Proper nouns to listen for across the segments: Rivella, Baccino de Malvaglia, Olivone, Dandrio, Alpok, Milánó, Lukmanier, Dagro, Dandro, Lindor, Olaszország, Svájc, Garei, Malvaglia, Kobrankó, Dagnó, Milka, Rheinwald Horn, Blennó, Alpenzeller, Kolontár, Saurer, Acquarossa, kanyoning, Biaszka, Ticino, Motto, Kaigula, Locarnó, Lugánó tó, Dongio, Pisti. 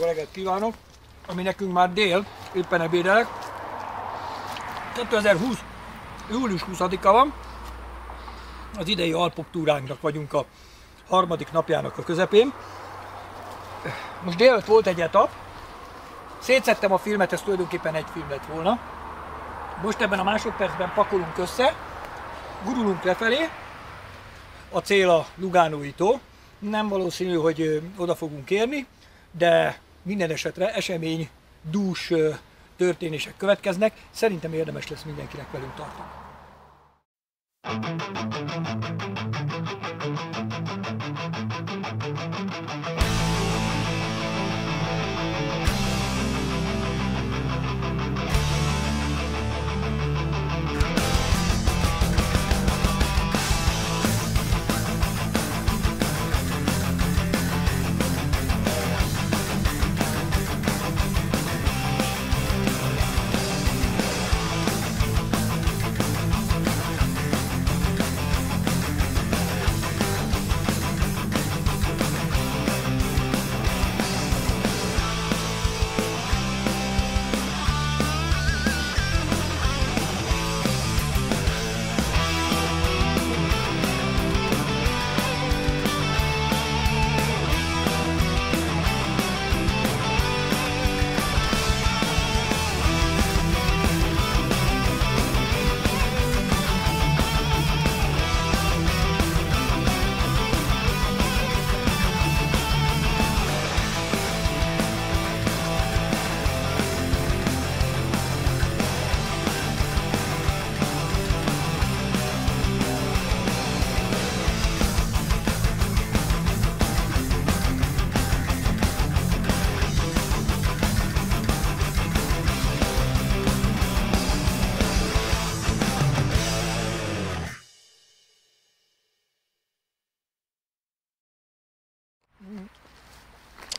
Jó reggelt kívánok, ami nekünk már dél, éppen ebédelek. 2020. július 20-a van, az idei Alpok túránknak vagyunk a harmadik napjának a közepén. Most délelőtt volt egy etap, szétszedtem a filmet, ez tulajdonképpen egy film lett volna. Most ebben a másodpercben pakolunk össze, gurulunk lefelé, a cél a Lugánói tó. Nem valószínű, hogy oda fogunk érni, de minden esetre esemény, dús történések következnek. Szerintem érdemes lesz mindenkinek velünk tartani.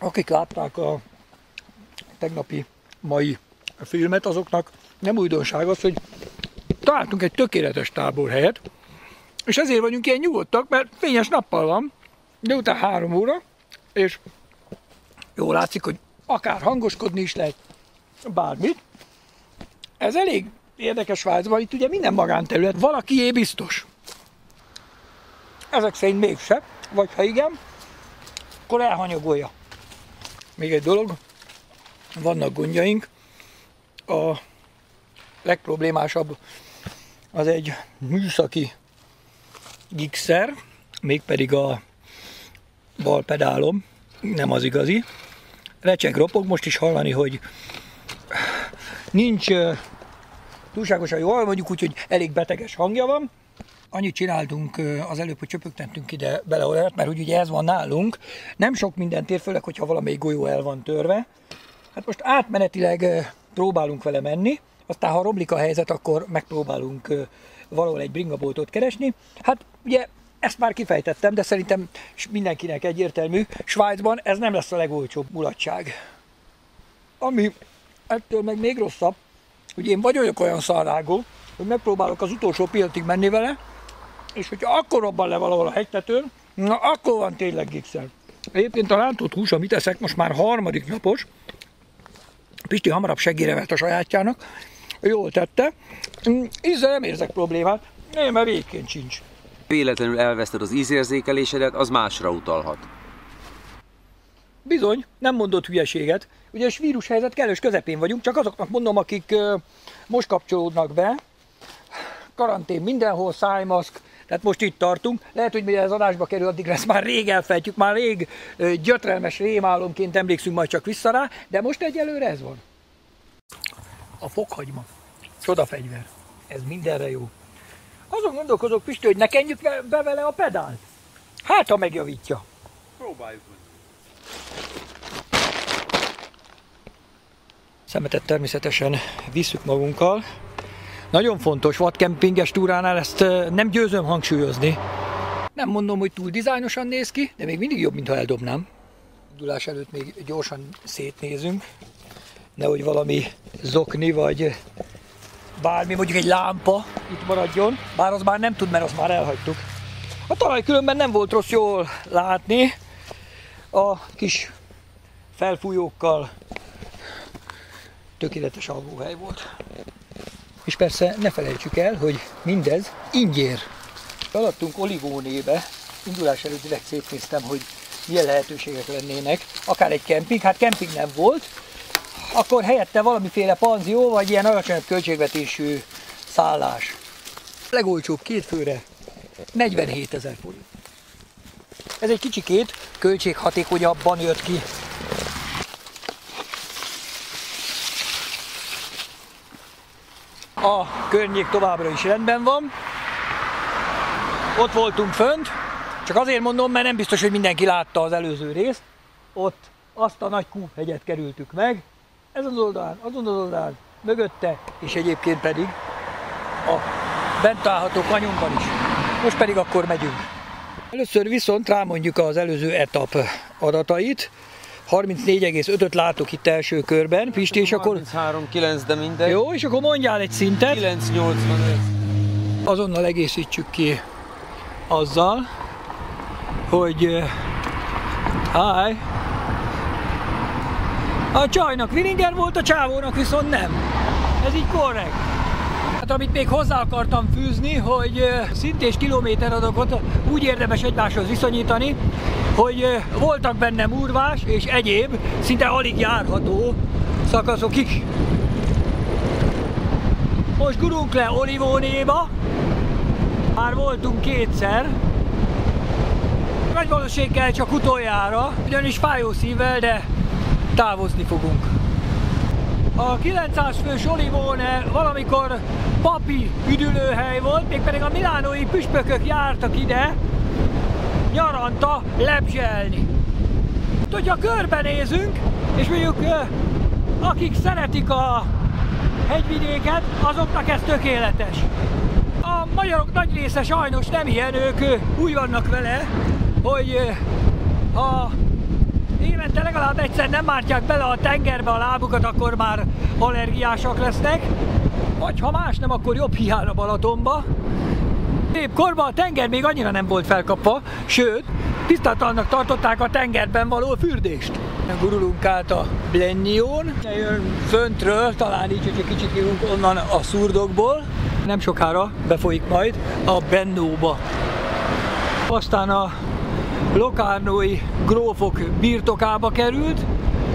Akik látták a tegnapi, mai filmet, azoknak nem újdonság az, hogy találtunk egy tökéletes táborhelyet, és ezért vagyunk ilyen nyugodtak, mert fényes nappal van, de utána 3 óra, és jól látszik, hogy akár hangoskodni is lehet, bármit. Ez elég érdekes Svájcban, itt ugye minden magánterület, valakié biztos. Ezek szerint mégse, vagy ha igen, akkor elhanyagolja. Még egy dolog, vannak gondjaink, a legproblémásabb az egy műszaki gigszer, mégpedig a bal pedálom, nem az igazi. Recseg, ropog, most is hallani, hogy nincs túlságosan jól, mondjuk úgy, hogy elég beteges hangja van. Annyit csináltunk az előbb, hogy csöpögtettünk ide bele olajat, mert úgy ugye ez van nálunk. Nem sok mindent ér, főleg, hogyha valamelyik golyó el van törve. Hát most átmenetileg próbálunk vele menni, aztán ha romlik a helyzet, akkor megpróbálunk valahol egy bringaboltot keresni. Hát ugye ezt már kifejtettem, de szerintem mindenkinek egyértelmű, Svájcban ez nem lesz a legolcsóbb mulatság. Ami ettől meg még rosszabb, hogy én vagyok olyan szarrágó, hogy megpróbálok az utolsó pillanatig menni vele, és hogyha akkor robban le valahol a hegytetőn, na akkor van tényleg gigszer. Egyébként a rántott hús, amit eszek, most már harmadik napos. Pisti hamarabb seggére vett a sajátjának, jól tette. Ízzel nem érzek problémát, én már végként sincs. Véletlenül elveszted az ízérzékelésedet, az másra utalhat. Bizony, nem mondott hülyeséget. Ugye a vírus helyzet kellős közepén vagyunk, csak azoknak mondom, akik most kapcsolódnak be. Karantén mindenhol, szájmaszk, tehát most itt tartunk. Lehet, hogy mire az adásba kerül, addigra ezt már rég elfelejtjük, már rég gyötrelmes rémálomként emlékszünk majd csak vissza rá, de most egyelőre ez van. A fokhagyma, csodafegyver, ez mindenre jó. Azon gondolkozok, Pisti, hogy ne kenjük be vele a pedált. Hát, ha megjavítja. Próbáljuk meg. Szemetet természetesen visszük magunkkal. Nagyon fontos vadkempinges túránál, ezt nem győzöm hangsúlyozni. Nem mondom, hogy túl dizájnosan néz ki, de még mindig jobb, mintha eldobnám. Indulás előtt még gyorsan szétnézünk, nehogy valami zokni vagy bármi, mondjuk egy lámpa itt maradjon, bár az már nem tud, mert azt már elhagytuk. A talaj különben nem volt rossz, jól látni. A kis felfújókkal, tökéletes alvóhely volt. És persze ne felejtsük el, hogy mindez ingyér. Feladtunk Olivonébe, indulás előtt direkt szétnéztem, hogy milyen lehetőségek lennének, akár egy kemping, hát kemping nem volt, akkor helyette valamiféle panzió, vagy ilyen alacsonyabb költségvetésű szállás. Legolcsóbb két főre 47 000 forint. Ez egy kicsikét költséghatékonyabban jött ki. A környék továbbra is rendben van. Ott voltunk fönt, csak azért mondom, mert nem biztos, hogy mindenki látta az előző részt. Ott azt a nagy kúphegyet kerültük meg, ezen az oldalán, mögötte, és egyébként pedig a bent található kanyonban is. Most pedig akkor megyünk. Először viszont rámondjuk az előző etap adatait. 34,5-öt látok itt első körben, Pisti, és akkor... 33,9, de mindegy. Jó, és akkor mondjál egy szintet. 9,85. Azonnal egészítsük ki azzal, hogy... Háj! A csajnak Willinger volt, a csávónak viszont nem. Ez így korrekt. Hát amit még hozzá akartam fűzni, hogy szint és kilométer adatokat úgy érdemes egymáshoz viszonyítani, hogy voltak benne murvás és egyéb, szinte alig járható szakaszok is. Most gurunk le Olivonéba, már voltunk kétszer, nagy valószínűséggel csak utoljára, ugyanis fájó szívvel, de távozni fogunk. A 900 fős Olivone valamikor papi üdülőhely volt, mégpedig a milánói püspökök jártak ide, nyaranta lebzselni. Hogyha körbenézünk, és mondjuk akik szeretik a hegyvidéket, azoknak ez tökéletes. A magyarok nagy része sajnos nem ilyen, ők úgy vannak vele, hogy ha évente legalább egyszer nem mártják bele a tengerbe a lábukat, akkor már allergiásak lesznek, vagy ha más nem, akkor jobb hiára Balatonba. Épp korban a tenger még annyira nem volt felkapva, sőt, tisztátalannak tartották a tengerben való fürdést. Gurulunk át a Blennión, föntről, talán így, hogy egy kicsit jövünk onnan a szurdokból. Nem sokára befolyik majd a Brennóba. Aztán a lokárnói grófok birtokába került.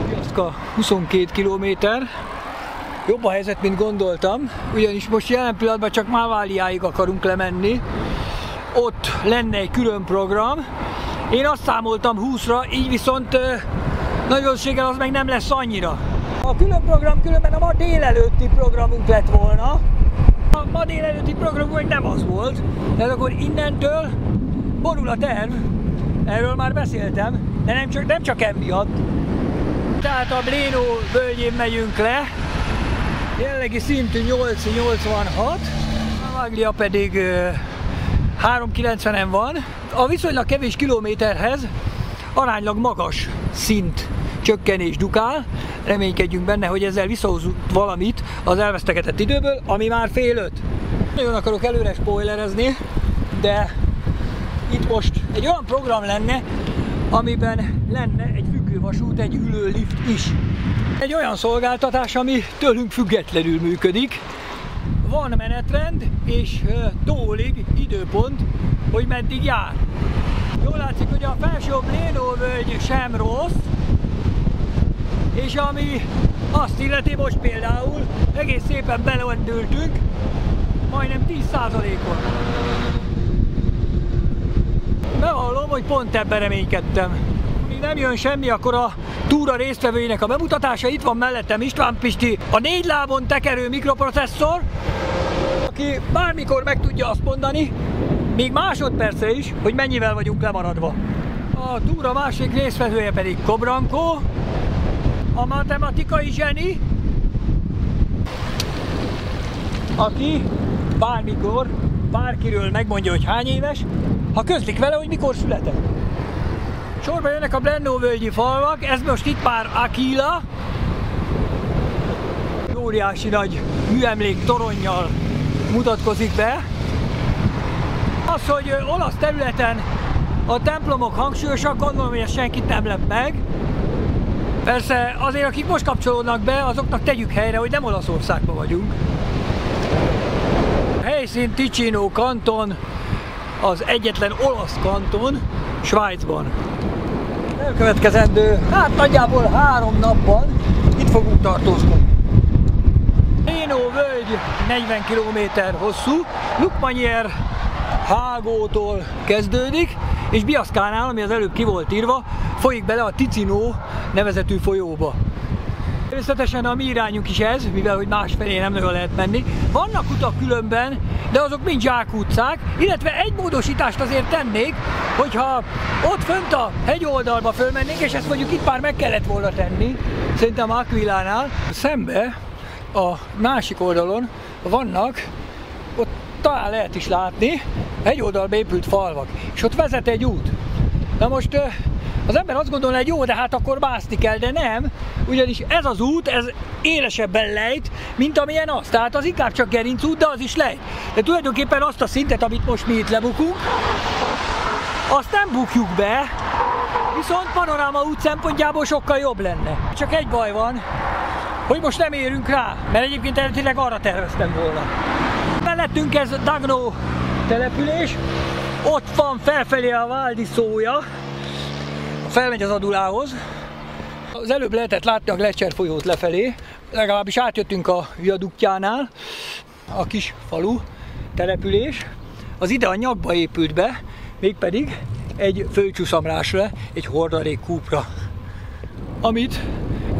Biaszka 22 kilométer. Jobb a helyzet, mint gondoltam, ugyanis most jelen pillanatban csak Malvagliáig akarunk lemenni. Ott lenne egy külön program. Én azt számoltam 20-ra, így viszont nagy valószínűséggel az meg nem lesz annyira. A külön program különben a ma délelőtti programunk lett volna. A ma délelőtti programunk meg nem az volt. Tehát akkor innentől borul a terv. Erről már beszéltem, de nem csak emiatt. Tehát a Blennó völgyén megyünk le. Jelenlegi szintű 8,86, Malvaglia pedig 3,90-en van. A viszonylag kevés kilométerhez aránylag magas szint csökkenés dukál. Reménykedjünk benne, hogy ezzel visszahozzuk valamit az elvesztegetett időből, ami már fél öt. Nagyon akarok előre spoilerezni, de itt most egy olyan program lenne, amiben lenne egy függővasút, egy ülőlift is. Egy olyan szolgáltatás, ami tőlünk függetlenül működik. Van menetrend és tólig időpont, hogy meddig jár. Jól látszik, hogy a felső Brenno-völgy sem rossz, és ami azt illeti, most például egész szépen belendültünk, majdnem 10%-on. Bevallom, hogy pont ebben reménykedtem. Nem jön semmi, akkor a túra résztvevőinek a bemutatása. Itt van mellettem István Pisti, a négy lábon tekerő mikroprocesszor, aki bármikor meg tudja azt mondani, még másodpercre is, hogy mennyivel vagyunk lemaradva. A túra másik résztvevője pedig Kobrankó, a matematikai zseni, aki bármikor bárkiről megmondja, hogy hány éves, ha közlik vele, hogy mikor született. Sorban jönnek a Brennó-völgyi falvak, ez most itt már Aquila. Óriási nagy műemlék toronnyal mutatkozik be. Az, hogy olasz területen a templomok hangsúlyosak, gondolom, hogy ez senkit nem lep meg. Persze azért, akik most kapcsolódnak be, azoknak tegyük helyre, hogy nem Olaszországban vagyunk. A helyszín Ticino kanton, az egyetlen olasz kanton Svájcban. Elkövetkezendő, hát nagyjából 3 napban itt fogunk tartózkodni. Onino völgy 40 km hosszú, Lukmanier hágótól kezdődik, és Biaszkánál, ami az előbb ki volt írva, folyik bele a Ticino nevezetű folyóba. Természetesen a mi irányunk is ez, mivel hogy másfelé nem nagyon lehet menni. Vannak utak különben, de azok mind zsákutcák, illetve egy módosítást azért tennék, hogyha ott fönt a hegyoldalba fölmennénk, és ezt mondjuk itt már meg kellett volna tenni, szerintem Aquilánál. Szembe a másik oldalon vannak, ott talán lehet is látni, hegyoldalba épült falvak, és ott vezet egy út. Na most az ember azt gondolja, hogy jó, de hát akkor mászni kell, de nem, ugyanis ez az út, ez élesebben lejt, mint amilyen az. Tehát az inkább csak gerinc út, de az is lejt. De tulajdonképpen azt a szintet, amit most mi itt lebukunk, azt nem bukjuk be, viszont panoráma út szempontjából sokkal jobb lenne. Csak egy baj van, hogy most nem érünk rá, mert egyébként eredetileg arra terveztem volna. Mellettünk ez Dagnó település, ott van felfelé a váldiszója, felmegy az Adulához. Az előbb lehetett látni a Glecser folyót lefelé, legalábbis átjöttünk a viaduktjánál, a kis falu település. Az ide a nyakba épült be, mégpedig egy földcsúszamrásra, egy hordarék kúpra, amit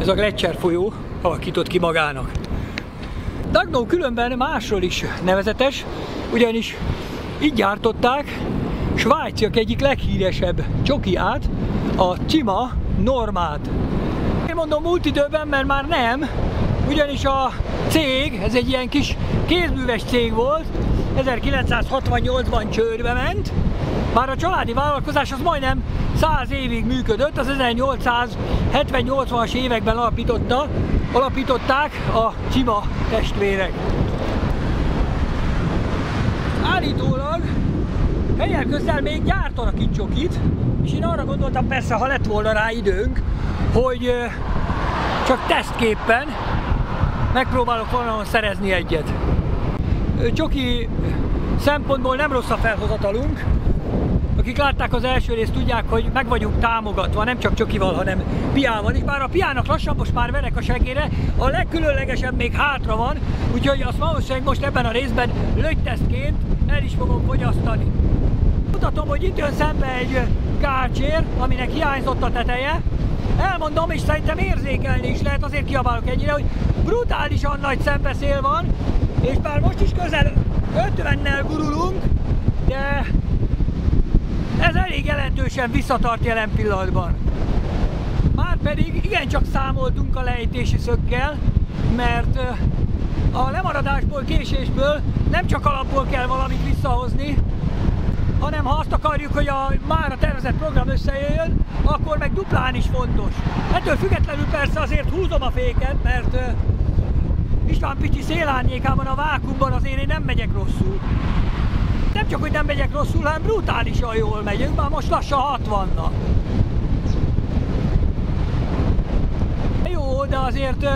ez a Glecser folyó alakított ki magának. Dagnó különben másról is nevezetes, ugyanis így gyártották svájciak egyik leghíresebb csokiát, a Cima Normát. Én mondom múlt időben, mert már nem, ugyanis a cég, ez egy ilyen kis kézműves cég volt, 1968-ban csődbe ment, már a családi vállalkozás az majdnem 100 évig működött, az 1870-80-as években alapították a Cima testvérek. Állítólag helyek közel még gyártanak itt csokit, és én arra gondoltam, persze, ha lett volna rá időnk, hogy csak tesztképpen megpróbálok valahol szerezni egyet. Csoki szempontból nem rossz a felhozatalunk. Akik látták az első részt, tudják, hogy meg vagyunk támogatva, nem csak csokival, hanem piával is. Bár a piának lassan most már verek a segére, a legkülönlegesebb még hátra van, úgyhogy azt valószínűleg most ebben a részben lögytesztként el is fogom fogyasztani. Mutatom, hogy itt jön szembe egy kácsér, aminek hiányzott a teteje. Elmondom, és szerintem érzékelni is lehet, azért kiabálok ennyire, hogy brutálisan nagy szembeszél van, és bár most is közel 50-nel gurulunk, de ez elég jelentősen visszatart jelen pillanatban. Márpedig igencsak számoltunk a lejtési szökkel, mert a lemaradásból, késésből nem csak alapból kell valamit visszahozni, hanem ha azt akarjuk, hogy a már a tervezett program összejöjjön, akkor meg duplán is fontos. Ettől függetlenül persze azért húzom a féket, mert István Picsi szélárnyékában, a vákumban azért én nem megyek rosszul. Nem csak, hogy nem megyek rosszul, hanem brutálisan jól megyünk, már most lassan 60-nak. Jó, de azért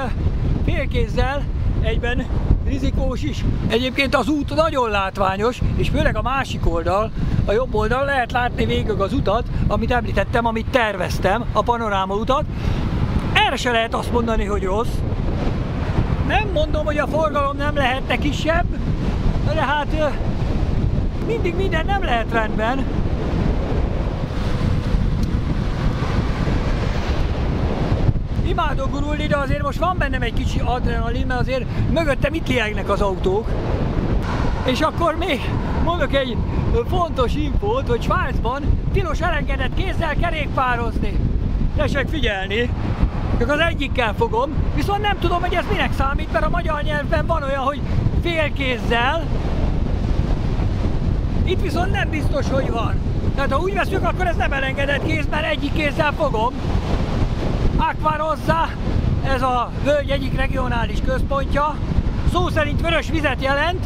félkézzel egyben rizikós is. Egyébként az út nagyon látványos, és főleg a másik oldal, a jobb oldal, lehet látni végig az utat, amit említettem, amit terveztem, a panoráma utat. Erre se lehet azt mondani, hogy rossz. Nem mondom, hogy a forgalom nem lehetne kisebb, de hát mindig minden nem lehet rendben. Imádok gurulni, de azért most van bennem egy kicsi adrenalin, mert azért mögöttem itt liegnek az autók. És akkor még mondok egy fontos infót, hogy Svájcban tilos elengedett kézzel kerékpározni. Tessék figyelni, csak az egyikkel fogom, viszont nem tudom, hogy ez minek számít, mert a magyar nyelvben van olyan, hogy félkézzel. Itt viszont nem biztos, hogy van. Tehát ha úgy veszünk, akkor ez nem elengedett kéz, mert egyik kézzel fogom. Acquarossa, ez a völgy egyik regionális központja. Szó szerint vörös vizet jelent,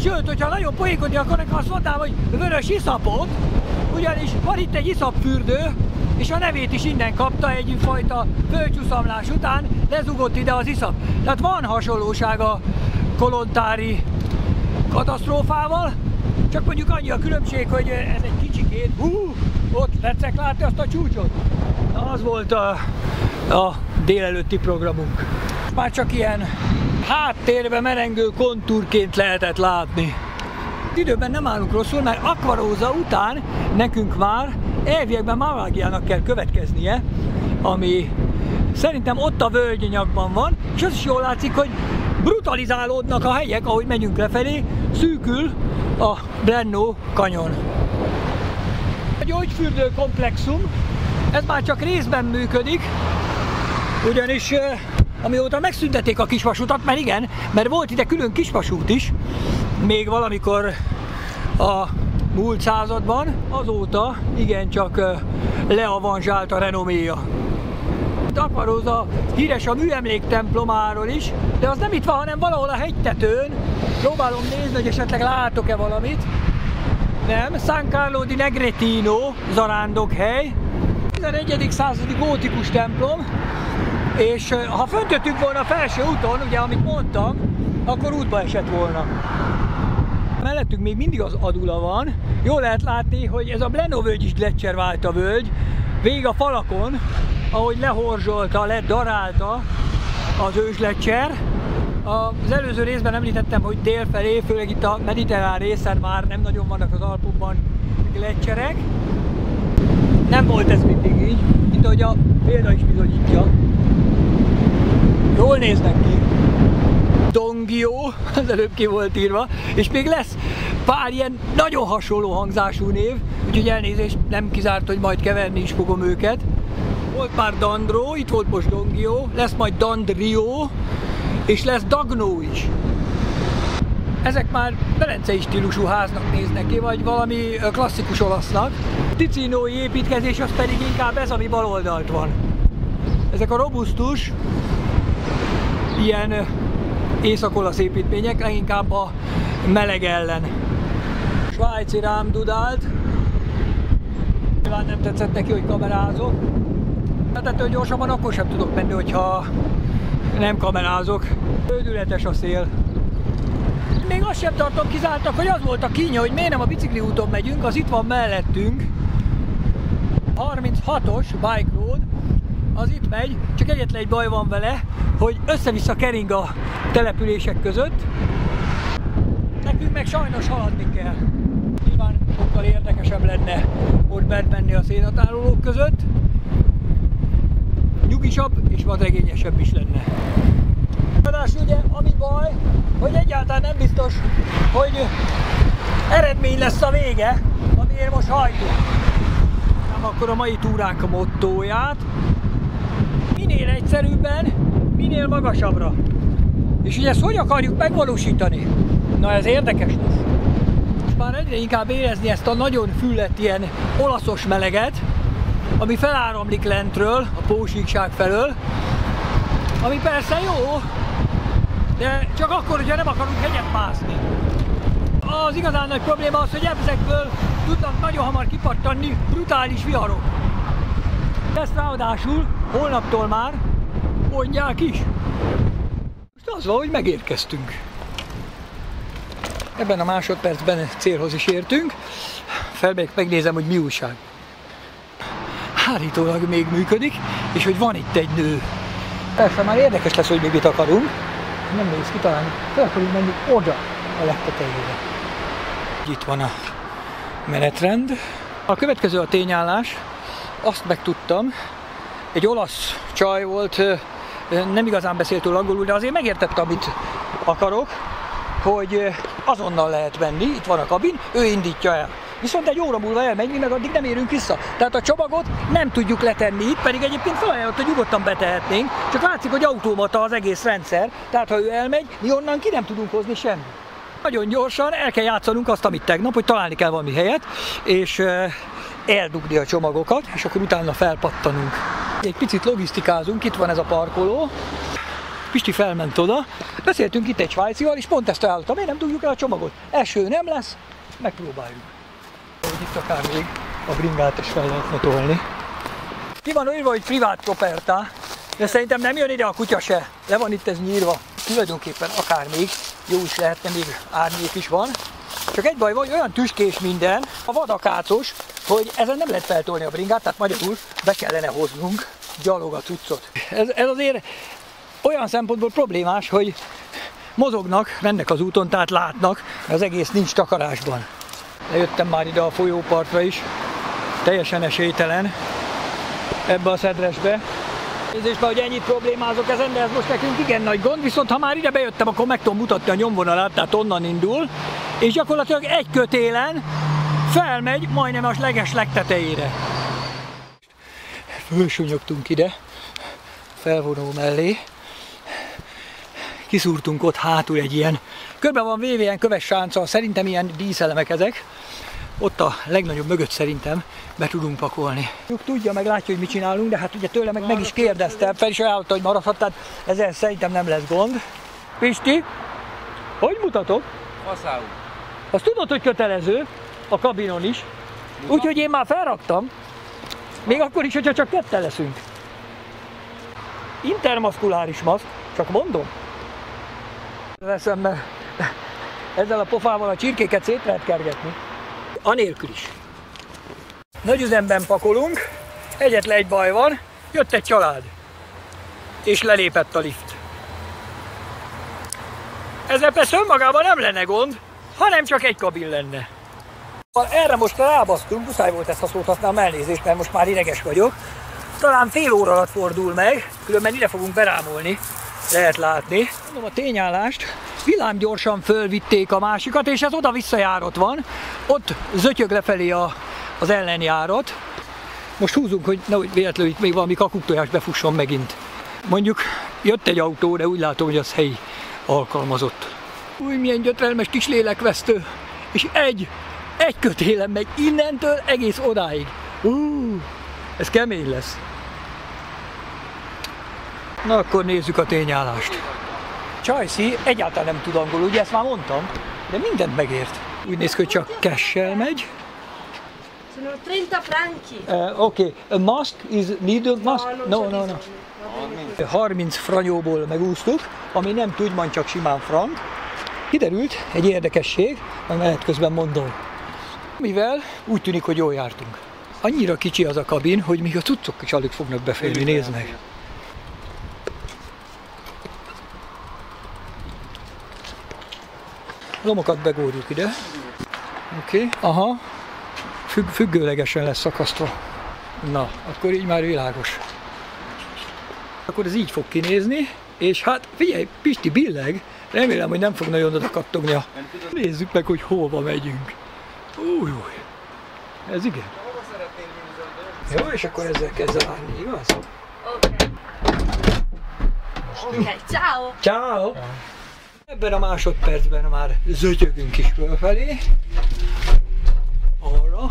sőt, hogyha nagyon poékodni akarnak, azt mondtam, hogy vörös iszapot, ugyanis van itt egy iszapfürdő, és a nevét is innen kapta, egyfajta földcsúszamlás után lezugott ide az iszap. Tehát van hasonlóság a kolontári katasztrófával, csak mondjuk annyi a különbség, hogy ez egy kicsikét, ott tetszek látni azt a csúcsot. Na, az volt a délelőtti programunk. Már csak ilyen háttérbe merengő kontúrként lehetett látni. Időben nem állunk rosszul, mert Acquarossa után nekünk már elviekben Malvagliának kell következnie, ami szerintem ott a völgynyakban van, és az is jól látszik, hogy brutalizálódnak a hegyek, ahogy megyünk lefelé, szűkül a Blennó kanyon. A gyógyfürdő komplexum, ez már csak részben működik, ugyanis amióta megszüntették a kisvasutat, mert igen, mert volt ide külön kisvasút is, még valamikor a múlt században, azóta igencsak leavanzsált a renoméja. Acquarossa híres a műemléktemplomáról is, de az nem itt van, hanem valahol a hegytetőn. Próbálom nézni, hogy esetleg látok-e valamit. Nem, San Carlo di Negretino, zarándokhely. 11. századi gótikus templom, és ha föntöttük volna a felső úton, ugye amit mondtam, akkor útba esett volna. Mellettünk még mindig az Adula van. Jól lehet látni, hogy ez a Brenno völgy is Glecser válta völgy. Végig a falakon, ahogy lehorzsolta, ledarálta az ős Glecser. Az előző részben említettem, hogy délfelé, főleg itt a mediterrán részen már nem nagyon vannak az Alpokban glecserek. Nem volt ez mindig így, mint ahogy a példa is bizonyítja. Jól néznek ki. Dongio, az előbb ki volt írva, és még lesz pár ilyen nagyon hasonló hangzású név, úgyhogy elnézést, nem kizárt, hogy majd keverni is fogom őket. Volt már Dandro, itt volt most Dongio, lesz majd Dandrio, és lesz Dagnó is. Ezek már velencei stílusú háznak néznek ki, vagy valami klasszikus olasznak. A ticinói építkezés az pedig inkább ez, ami baloldalt van. Ezek a robusztus, ilyen észak-olasz építmények, leginkább a meleg ellen. Svájci rám dudált. Nyilván nem tetszett neki, hogy kamerázok. Hát ettől gyorsabban akkor sem tudok menni, hogyha nem kamerázok. Bődületes a szél. Még azt sem tartom kizártnak, hogy az volt a kínja, hogy miért nem a bicikli úton megyünk, az itt van mellettünk. 36-os bike road, az itt megy, csak egyetlen egy baj van vele, hogy össze-vissza kering a települések között. Nekünk meg sajnos haladni kell. Nyilván sokkal érdekesebb lenne ott bent menni a szénhatárolók között. Nyugisabb és vadregényesebb is lenne. Ráadásul ugye, ami baj, hogy egyáltalán nem biztos, hogy eredmény lesz a vége, amiért most hajtunk. Nem akkor a mai túránk mottóját. Minél egyszerűbben, minél magasabbra. És ugye ezt hogy akarjuk megvalósítani? Na ez érdekes lesz. Most már egyre inkább érezni ezt a nagyon füllett ilyen olaszos meleget, ami feláramlik lentről, a pósíkság felől, ami persze jó, de csak akkor, hogyha nem akarunk hegyet mászni. Az igazán nagy probléma az, hogy ezekből tudnak nagyon hamar kipattanni brutális viharok. Ezt ráadásul holnaptól már mondják is. Most az van, hogy megérkeztünk. Ebben a másodpercben célhoz is értünk. Felmegyek, megnézem, hogy mi újság. Állítólag még működik, és hogy van itt egy nő. Persze már érdekes lesz, hogy még mit akarunk. Nem néz ki, talán fel akarunk menni oda a legtetejére. Itt van a menetrend. A következő a tényállás. Azt megtudtam, egy olasz csaj volt, nem igazán beszélt angolul, de azért megértette, amit akarok, hogy azonnal lehet menni, itt van a kabin, ő indítja el. Viszont egy óra múlva elmegy, mi meg addig nem érünk vissza. Tehát a csomagot nem tudjuk letenni itt, pedig egyébként felajánlott, hogy nyugodtan betehetnénk, csak látszik, hogy automata az egész rendszer, tehát ha ő elmegy, mi onnan ki nem tudunk hozni semmit. Nagyon gyorsan el kell játszanunk azt, amit tegnap, hogy találni kell valami helyet, és eldugni a csomagokat, és akkor utána felpattanunk. Egy picit logisztikázunk, itt van ez a parkoló. Pisti felment oda, beszéltünk itt egy svájcival, és pont ezt ajánlottam, miért nem dugjuk el a csomagot? Eső nem lesz, megpróbáljuk. Itt akár még a bringát is fel lehetne tolni. ki van írva, hogy privát propertá, de szerintem nem jön ide a kutya se. Le van itt ez nyírva. Tulajdonképpen akár még jó is lehetne, még árnyék is van. Csak egy baj van, olyan tüskés minden, a vadakácos, hogy ezen nem lehet feltolni a bringát, tehát magyarul be kellene hoznunk gyalog a cuccot. Ez azért olyan szempontból problémás, hogy mozognak, mennek az úton, tehát látnak, az egész nincs takarásban. Lejöttem már ide a folyópartra is, teljesen esélytelen ebbe a szedresbe. Nézést már, hogy ennyit problémázok ezen, de ez most nekünk igen nagy gond, viszont ha már ide bejöttem, akkor meg tudom mutatni a nyomvonalát, tehát onnan indul, és gyakorlatilag egy kötélen felmegy majdnem a leges legtetejére. Fölsúnyogtunk ide, felvonó mellé, kiszúrtunk ott hátul egy ilyen, körbe van véve ilyen köves sánca, szerintem ilyen díszelemek ezek, ott a legnagyobb mögött szerintem be tudunk pakolni. Tudja, meg látja, hogy mit csinálunk, de hát ugye tőle meg is kérdeztem, fel is ajánlotta, hogy maradhat, tehát ezzel szerintem nem lesz gond. Pisti, hogy mutatok? Faszául. Azt tudod, hogy kötelező, a kabinon is, úgyhogy én már felraktam, még akkor is, hogyha csak ketten leszünk. Intermaszkuláris maszk, csak mondom. Veszem, mert ezzel a pofával a csirkéket szét lehet kergetni. Anélkül is. Nagy üzemben pakolunk, egyetlen egy baj van, jött egy család, és lelépett a lift. Ezzel persze önmagában nem lenne gond, hanem csak egy kabin lenne. Erre most rábasztunk, muszáj volt ezt a szót használnom, elnézést, mert most már ideges vagyok. Talán fél óra alatt fordul meg, különben ide fogunk berámolni, lehet látni. Mondom a tényállást, villámgyorsan fölvitték a másikat, és ez oda-visszajárat van, ott zötyög lefelé az ellenjárat. Most húzunk, hogy nehogy véletlenül itt még valami kakuktojás befusson megint. Mondjuk jött egy autó, de úgy látom, hogy az helyi alkalmazott. Új, milyen gyötrelmes kis lélekvesztő, és egy kötélen megy innentől egész odáig. Ez kemény lesz. Na akkor nézzük a tényállást. Csajci egyáltalán nem tud angolul, ugye ezt már mondtam, de mindent megért. Úgy néz ki, hogy csak cash-sel megy. Sono 30 franchi. Oké, a mask is needed mask? No. 30 franyóból megúsztuk, ami nem tudman, csak simán frank. Kiderült egy érdekesség, majd menet közben mondom. Mivel úgy tűnik, hogy jól jártunk. Annyira kicsi az a kabin, hogy még a cuccok is alig fognak beférni, nézd meg. Lomokat begórjuk ide. Oké, aha. Függőlegesen lesz szakasztva. Na, akkor így már világos. Akkor ez így fog kinézni, és hát figyelj, Pisti billeg, remélem, hogy nem fog nagyon oda kattognia. Nézzük meg, hogy hova megyünk. Újúj, ez igen. Jó, és akkor ezzel kezd el állni, igaz? Oké, ciao. Ciao. Ebben a másodpercben már zötyögünk is fölfelé. Arra.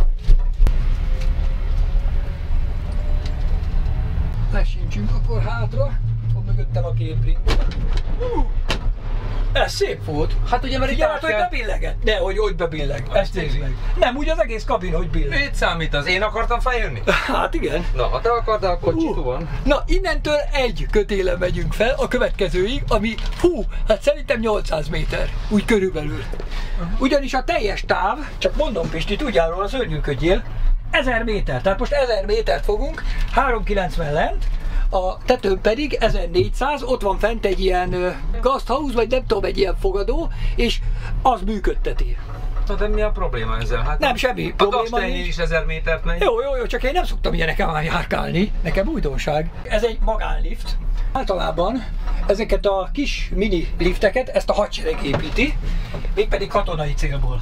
Lesintsünk akkor hátra. Ott mögöttem a két bringót. Ez szép volt. Hát ugye, mert figyelj, hogy bebillegett. De, hogy bebilleg. Ezt nézd meg. Nem, úgy az egész kabin, hogy billeg. Mit számít az? Én akartam feljönni? Hát igen. Na, ha te akartál, akkor csitu van. Na, innentől egy kötélen megyünk fel a következőig, ami, hát szerintem 800 méter. Úgy körülbelül. Ugyanis a teljes táv, csak mondom Pisti, tudjál róla, szörnyűködjél, 1000 méter. Tehát most 1000 métert fogunk, 390 lent. A tetőn pedig 1400, ott van fent egy ilyen gasthouse, vagy nem tudom, egy ilyen fogadó, és az működteti. Na de mi a probléma ezzel? Hát nem, semmi probléma. A is 1000 métert megy. Jó, csak én nem szoktam ilyenekkel már járkálni, nekem újdonság. Ez egy magánlift. Általában ezeket a kis mini lifteket, ezt a hadsereg építi, mégpedig katonai célból.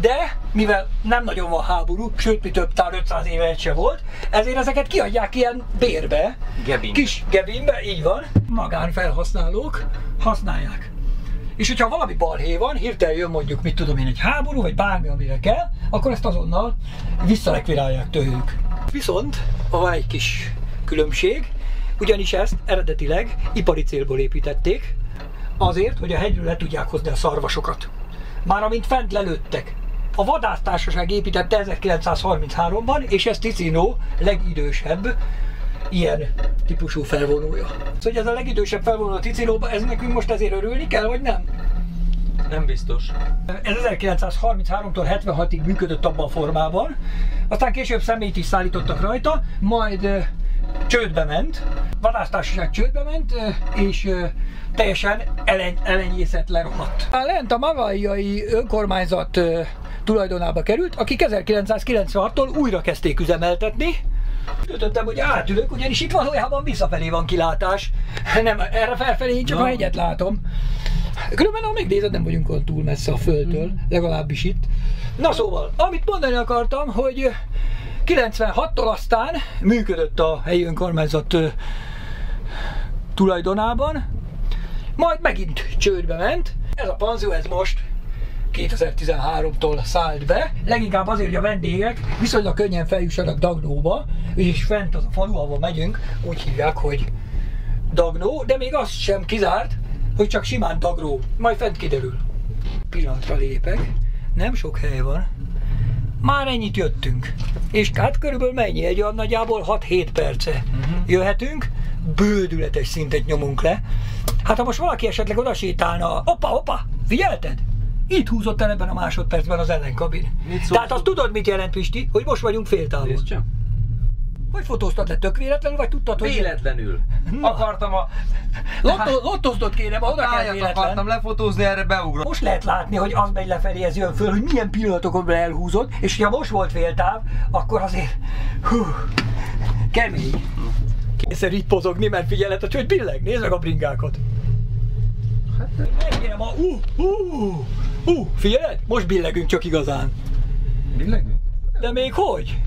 De, mivel nem nagyon van háború, sőt, mi több, talán 500 éve egy se volt, ezért ezeket kiadják ilyen bérbe, kis gebinbe, így van, magánfelhasználók használják. És hogyha valami balhé van, hirtelen jön mondjuk, mit tudom én, egy háború, vagy bármi, amire kell, akkor ezt azonnal visszarekvirálják tőlük. Viszont van egy kis különbség, ugyanis ezt eredetileg ipari célból építették, azért, hogy a hegyről le tudják hozni a szarvasokat. Már amint fent lelőttek. a vadásztársaság építette 1933-ban, és ez Ticino legidősebb ilyen típusú felvonója. Szóval ez a legidősebb felvonó a Ticinóban, ez nekünk most ezért örülni kell, vagy nem? Nem biztos. Ez 1933-tól 76-ig működött abban a formában, aztán később személyt is szállítottak rajta, majd csődbe ment, vadásztársaság csődbe ment, és teljesen elenyészett, lerohadt. Lent a malvagliai önkormányzat tulajdonába került, akik 1996-tól újra kezdték üzemeltetni. Ütöttem, hogy átülök, ugyanis itt valójában visszafelé van kilátás. Nem, erre felfelé én csak a hegyet látom. Különben, ha megnézed, nem vagyunk olyan túl messze a földtől, legalábbis itt. Na szóval, amit mondani akartam, hogy 96-tól aztán működött a helyi önkormányzat tulajdonában, majd megint csődbe ment. Ez a panzió, ez most 2013-tól szállt be, leginkább azért, hogy a vendégek viszonylag könnyen feljussanak Dagnóba, és fent az a falu, ahol megyünk, úgy hívják, hogy Dagnó, de még azt sem kizárt, hogy csak simán Dagro, majd fent kiderül. Pillanatra lépek, nem sok hely van, már ennyit jöttünk, és hát körülbelül mennyi, egy olyan nagyjából 6-7 perce jöhetünk, bődületes szintet nyomunk le. Hát ha most valaki esetleg oda sétálna, opa, figyelted? Itt húzott el ebben a másodpercben az ellenkabin. Tehát azt tudod, mit jelent, Pisti, hogy most vagyunk féltávol. Vagy fotóztad le tök véletlenül, vagy tudtad, hogy... Véletlenül. Akartam a... Lottozdod kéne, ma oda kell véletlen. Akartam lefotózni, erre beugrott. Most lehet látni, hogy az megy lefelé, ez jön föl, hogy milyen pillanatokon elhúzott, és ha most volt féltáv, akkor azért... Hú, kemény. Kényszer így pozogni, mert figyelhet, hogy billeg, nézd meg a bringákat. Megérem a... Figyeled? Most billegünk csak igazán. Billegünk? De még hogy?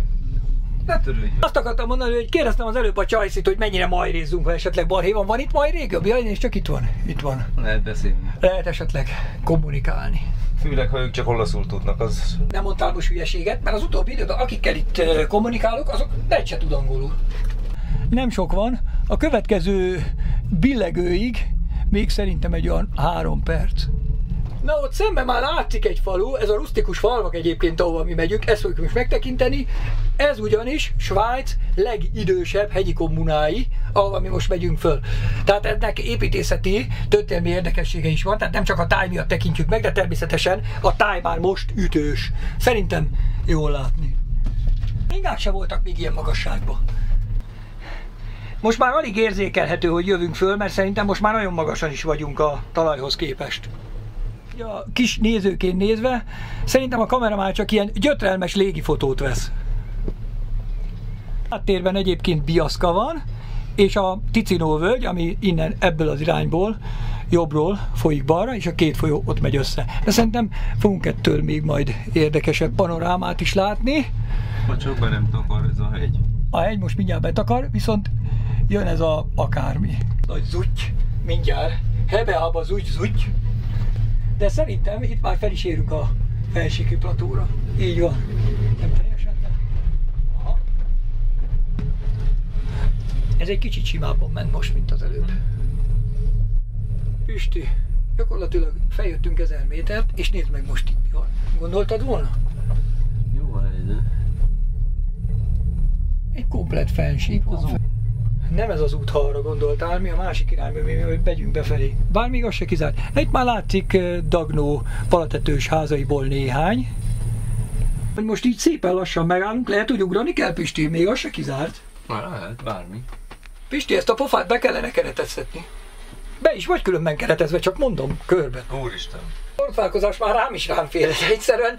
Ne törődjön. Azt akartam mondani, hogy kérdeztem az előbb a csajszit, hogy mennyire majrézzünk, ha esetleg balhéban van itt majrég, jobb? Jaj, és csak itt van. Itt van. Lehet beszélni. Lehet esetleg kommunikálni. Főleg, ha ők csak olaszul tudnak, az... Nem mondtál most hülyeséget, mert az utóbbi időben, akikkel itt kommunikálok, azok egy se tud angolul. Nem sok van. A következő billegőig még szerintem egy olyan 3 perc. Na, ott szemben már látszik egy falu, ez a rusztikus falvak egyébként, ahova mi megyünk, ezt fogjuk most megtekinteni. Ez ugyanis Svájc legidősebb hegyi kommunái, ahova mi most megyünk föl. Tehát ennek építészeti, történelmi érdekessége is van, tehát nem csak a táj miatt tekintjük meg, de természetesen a táj már most ütős. Szerintem jól látni. Ingák se voltak még ilyen magasságban. Most már alig érzékelhető, hogy jövünk föl, mert szerintem most már nagyon magasan is vagyunk a talajhoz képest. A kis nézőként nézve, szerintem a kamera már csak ilyen gyötrelmes légifotót vesz. Háttérben egyébként Biaszka van, és a Ticino völgy, ami innen ebből az irányból, jobbról folyik balra, és a két folyó ott megy össze. De szerintem fogunk ettől még majd érdekesebb panorámát is látni. Bocsokban nem takar ez a hegy. A hegy most mindjárt betakar, viszont jön ez a akármi. Nagy zutty, mindjárt. Hebeába zutty. De szerintem itt már fel is érünk a felsíki platóra. Így van. Nem teljesen, de... Aha. Ez egy kicsit simábban ment most, mint az előbb. Pisti, gyakorlatilag feljöttünk 1000 métert, és nézd meg most itt mi van. Gondoltad volna? Jó a helyzet. Egy komplett fensík van. Nem ez az út, ha arra gondoltál, mi a másik irányba, hogy megyünk befelé. Bár még az se kizárt. Itt már látszik Dagnó palatetős házaiból néhány. Most így szépen lassan megállunk, lehet, hogy ugrani kell, Pisti? Még az se kizárt. Lehet, bármi. Pisti, ezt a pofát be kellene kereteztetni. Be is vagy különben keretezve, csak mondom, körben. Úristen. A tortfálkozás már rám is rámfél, egyszerűen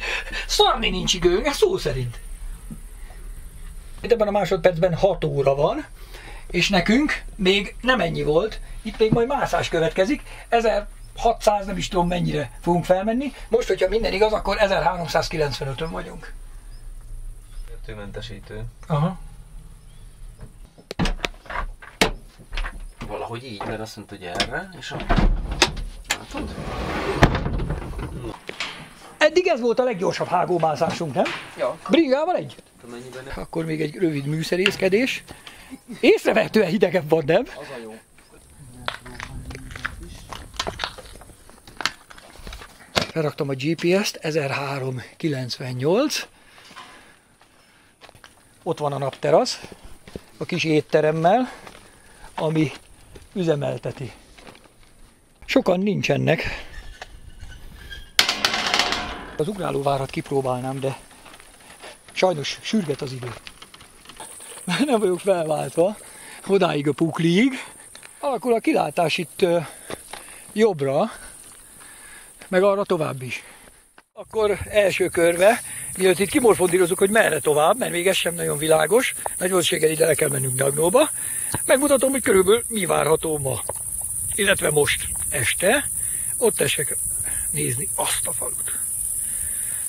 szarni nincs időnk, ez szó szerint. Itt ebben a másodpercben 6 óra van. És nekünk még nem ennyi volt, itt még majd mászás következik, 1600, nem is tudom mennyire fogunk felmenni, most, hogyha minden igaz, akkor 1395-ön vagyunk. Mentesítő. Aha. Valahogy így, mert azt mondta, hogy erre, és a... Látod? Eddig ez volt a leggyorsabb hágómászásunk, nem? Ja. Bringával együtt? Akkor még egy rövid műszerészkedés. Észrevehetően hidegebb van, nem? Az a jó. Leraktam a GPS-t, 1398. Ott van a napterasz, a kis étteremmel, ami üzemelteti. Sokan nincsenek. Az ugrálóvárat kipróbálnám, de sajnos sürget az idő. Nem vagyok felváltva, odáig a pukliig. Alakul a kilátás itt jobbra, meg arra tovább is. Akkor első körbe, mielőtt itt kimorfondírozunk, hogy merre tovább, mert még ez sem nagyon világos, nagy valószínűséggel ide le kell mennünk Dagnóba, megmutatom, hogy körülbelül mi várható ma, illetve most este, ott tessék nézni azt a falut.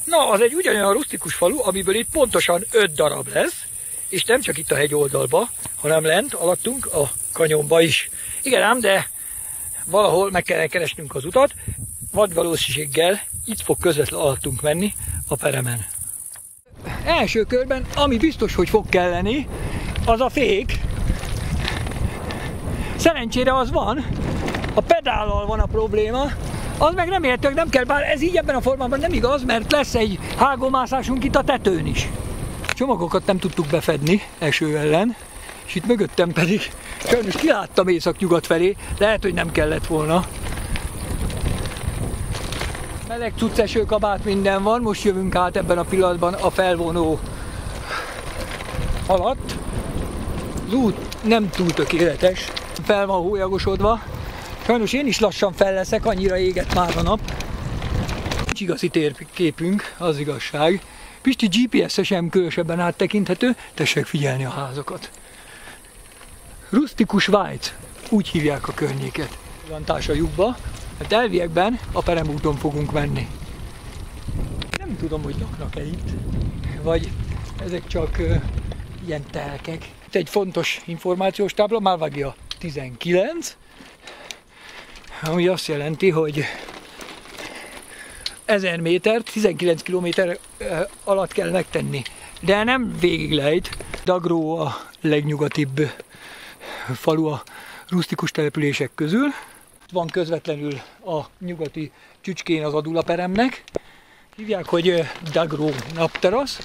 Na, az egy ugyanolyan rusztikus falu, amiből itt pontosan 5 darab lesz, és nem csak itt a hegy oldalba, hanem lent alattunk a kanyonba is. Igen ám, de valahol meg kell keresnünk az utat, vagy valószínűséggel itt fog közvetlen alattunk menni a peremen. Első körben, ami biztos, hogy fog kelleni, az a fék. Szerencsére az van, a pedállal van a probléma, az meg nem értő, nem kell, bár ez így ebben a formában nem igaz, mert lesz egy hágómászásunk itt a tetőn is. Csomagokat nem tudtuk befedni eső ellen, és itt mögöttem pedig sajnos kiláttam észak-nyugat felé, lehet, hogy nem kellett volna. Meleg cucc, esőkabát, minden van, most jövünk át ebben a pillanatban a felvonó alatt. Az út nem túl tökéletes, fel van hólyagosodva. Sajnos én is lassan fel leszek, annyira égett már a nap. Nincs igazi térképünk, az igazság. Pisti GPS-e sem különösebben áttekinthető, tessék figyelni a házakat. Rusztikus Svájc, úgy hívják a környéket. Villantás a lyukba, mert elviekben a peremúton fogunk menni. Nem tudom, hogy laknak-e itt, vagy ezek csak ilyen telkek. Itt egy fontos információs tábla, Malvaglia 19, ami azt jelenti, hogy 1000 métert, 19 kilométer alatt kell megtenni. De nem végig lejt. Dagro a legnyugatibb falu a rusztikus települések közül. Van közvetlenül a nyugati csücskén az Adula peremnek. Hívják, hogy Dagro napterasz.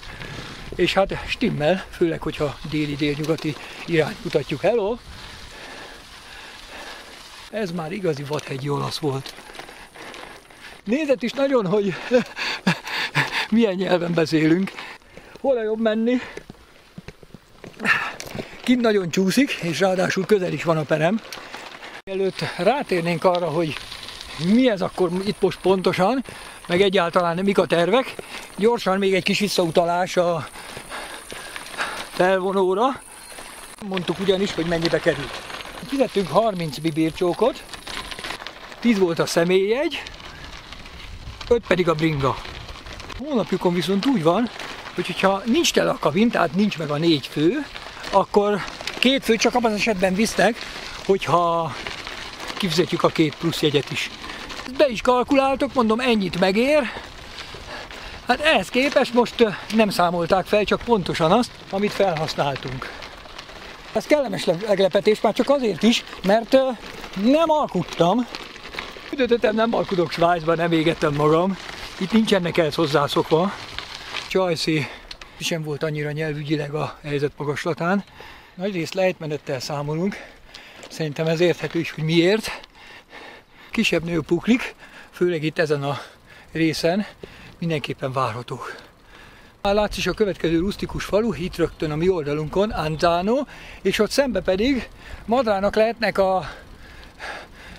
És hát stimmel, főleg, hogyha déli-délnyugati irányt mutatjuk. Hello! Ez már igazi vadhegyi olasz volt. Nézett is nagyon, hogy milyen nyelven beszélünk. Hol a jobb menni? Kint nagyon csúszik, és ráadásul közel is van a perem. Előtt rátérnénk arra, hogy mi ez akkor itt most pontosan, meg egyáltalán mik a tervek. Gyorsan még egy kis visszautalás a felvonóra. Mondtuk ugyanis, hogy mennyibe került. Fizettünk 30 bibircsókot, 10 volt a személyjegy, 5 pedig a bringa. Hónapjukon viszont úgy van, hogy ha nincs tele a kabin, tehát nincs meg a 4 fő, akkor 2 fő csak abban az esetben visznek, hogyha kifizetjük a 2 plusz jegyet is. Be is kalkuláltok, mondom, ennyit megér. Hát ehhez képest most nem számolták fel, csak pontosan azt, amit felhasználtunk. Ez kellemes meglepetés már csak azért is, mert nem alkudtam. Üdötöttem, nem alkudok Svájcban, nem égettem magam. Itt nincsenek ehhez hozzászokva. Csajszi sem volt annyira nyelvügyileg a helyzet magaslatán. Nagy részt lejtmenettel számolunk. Szerintem ez érthető is, hogy miért. Kisebb nő puklik, főleg itt ezen a részen mindenképpen várhatók. Már látszik a következő rusztikus falu, itt rögtön a mi oldalunkon, Anzano, és ott szembe pedig madrának lehetnek a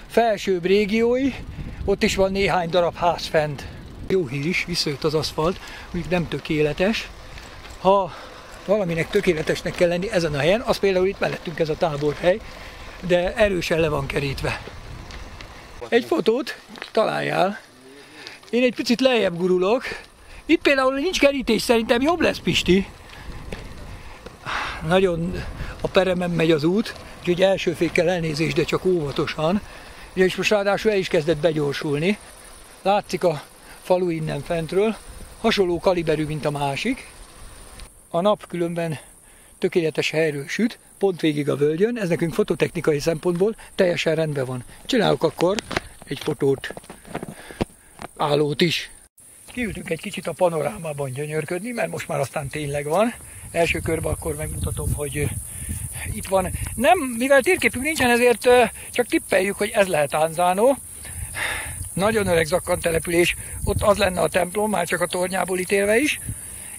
felsőbb régiói, ott is van néhány darab ház fent. Jó hír is, visszajött az aszfalt, mondjuk nem tökéletes. Ha valaminek tökéletesnek kell lenni ezen a helyen, az például itt mellettünk ez a táborhely, de erősen le van kerítve. Egy fotót találjál. Én egy picit lejjebb gurulok. Itt például nincs kerítés, szerintem jobb lesz, Pisti. Nagyon a peremen megy az út, úgyhogy első fékkel elnézést, de csak óvatosan. És most ráadásul el is kezdett begyorsulni. Látszik a falu innen fentről, hasonló kaliberű, mint a másik. A nap különben tökéletes helyről süt, pont végig a völgyön, ez nekünk fototechnikai szempontból teljesen rendben van. Csinálok akkor egy fotót. állót is. Kiültünk egy kicsit a panorámában gyönyörködni, mert most már aztán tényleg van. Első körben akkor megmutatom, hogy itt van. Nem, mivel térképünk nincsen, ezért csak tippeljük, hogy ez lehet Anzano. Nagyon öreg zakkant település, ott az lenne a templom, már csak a tornyából ítélve is.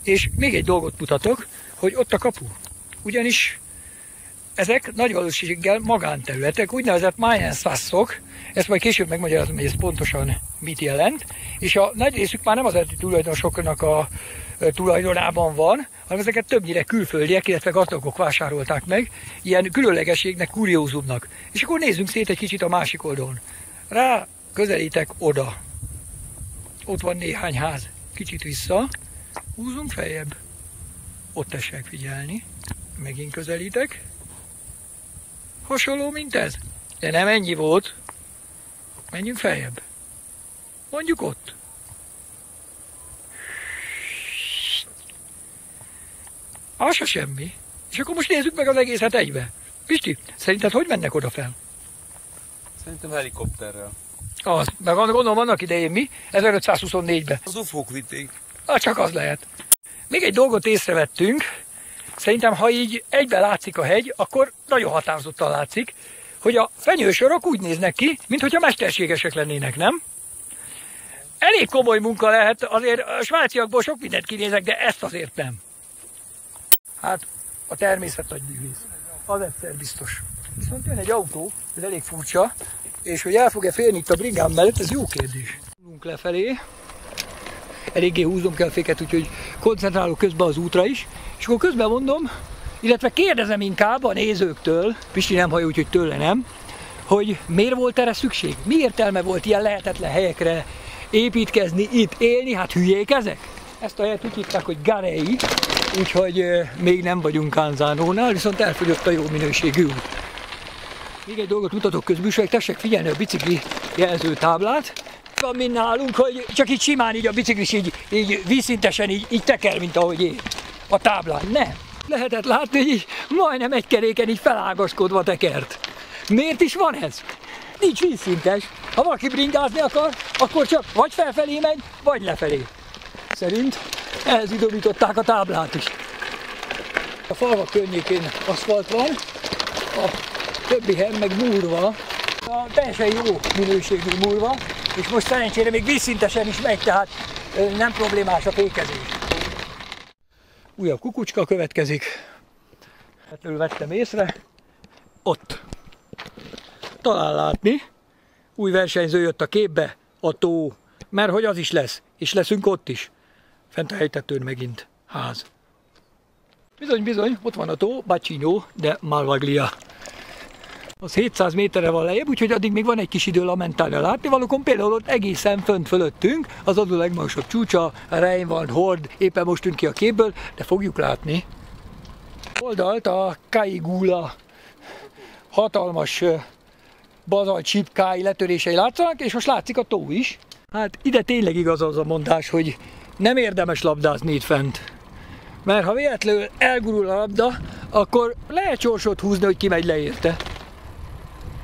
És még egy dolgot mutatok, hogy ott a kapu. Ugyanis ezek nagy valószínűséggel magánterületek, úgynevezett Maienstrasszok, ezt majd később megmagyarázom, hogy ez pontosan mit jelent, és a nagy részük már nem az eredeti tulajdonosoknak a tulajdonában van, hanem ezeket többnyire külföldiek, illetve gazdagok vásárolták meg, ilyen különlegességnek, kuriózumnak. És akkor nézzünk szét egy kicsit a másik oldalon. Rá közelítek oda. Ott van néhány ház. Kicsit vissza. Húzunk feljebb. Ott tessék figyelni. Megint közelítek. Hasonló, mint ez. De nem ennyi volt. Menjünk feljebb. Mondjuk ott. Az se semmi. És akkor most nézzük meg az egészet egybe. Pisti, szerinted hogy mennek oda fel? Szerintem helikopterrel. Az, meg gondolom annak idején mi, 1524-ben. Az ufók vitték. Ah, csak az lehet. Még egy dolgot észrevettünk. Szerintem, ha így egyben látszik a hegy, akkor nagyon határozottan látszik, hogy a fenyősorok úgy néznek ki, mintha mesterségesek lennének, nem? Elég komoly munka lehet, azért a svájciakból sok mindent kinézek, de ezt azért nem. Hát, a természet nagy művész. Az egyszer biztos. Viszont jön egy autó, ez elég furcsa, és hogy el fog-e férni itt a bringám mellett, ez jó kérdés. Húzunk lefelé, eléggé húzom kell féket, úgyhogy koncentrálok közben az útra is, és akkor közben mondom, illetve kérdezem inkább a nézőktől, Pisti nem hallja, úgyhogy tőle nem, hogy miért volt erre szükség? Mi értelme volt ilyen lehetetlen helyekre építkezni, itt élni? Hát hülyék ezek? Ezt a helyet úgy hívták, hogy Garei, úgyhogy még nem vagyunk Anzanónál, viszont elfogyott a jó minőségű út. Még egy dolgot mutatok közbűség, tessék figyelni a bicikli jelzőtáblát. Van mind nálunk, hogy csak így simán így a biciklis így vízszintesen így teker, mint ahogy én. A táblán nem. Lehetett látni, hogy így majdnem egy keréken így felágaskodva tekert. Miért is van ez? Nincs vízszintes. Ha valaki bringázni akar, akkor csak vagy felfelé megy, vagy lefelé. Szerint ehhez idomították a táblát is. A falvak környékén aszfalt van, a többi helyen meg múrva. A teljesen jó minőségű múrva, és most szerencsére még vízszintesen is megy, tehát nem problémás a fékezés. Újabb kukucska következik. Ettől vettem észre. Ott. Talán látni. Új versenyző jött a képbe, a tó. Mert hogy az is lesz. És leszünk ott is. Fent a hegytetőn megint ház. Bizony, ott van a tó, Baccino de Malvaglia. Az 700 méterre van lejjebb, úgyhogy addig még van egy kis idő lamentálni a látnivalókon. Például ott egészen fönt fölöttünk, az Adula legmagasabb csúcsa, a Rheinwald Horn, éppen most tűnt ki a képből, de fogjuk látni. Oldalt a Kaigula hatalmas bazalt sípkái letörései látszanak, és most látszik a tó is. Hát ide tényleg igaz az a mondás, hogy nem érdemes labdázni itt fent. Mert ha véletlenül elgurul a labda, akkor lehet sorsot húzni, hogy kimegy le érte.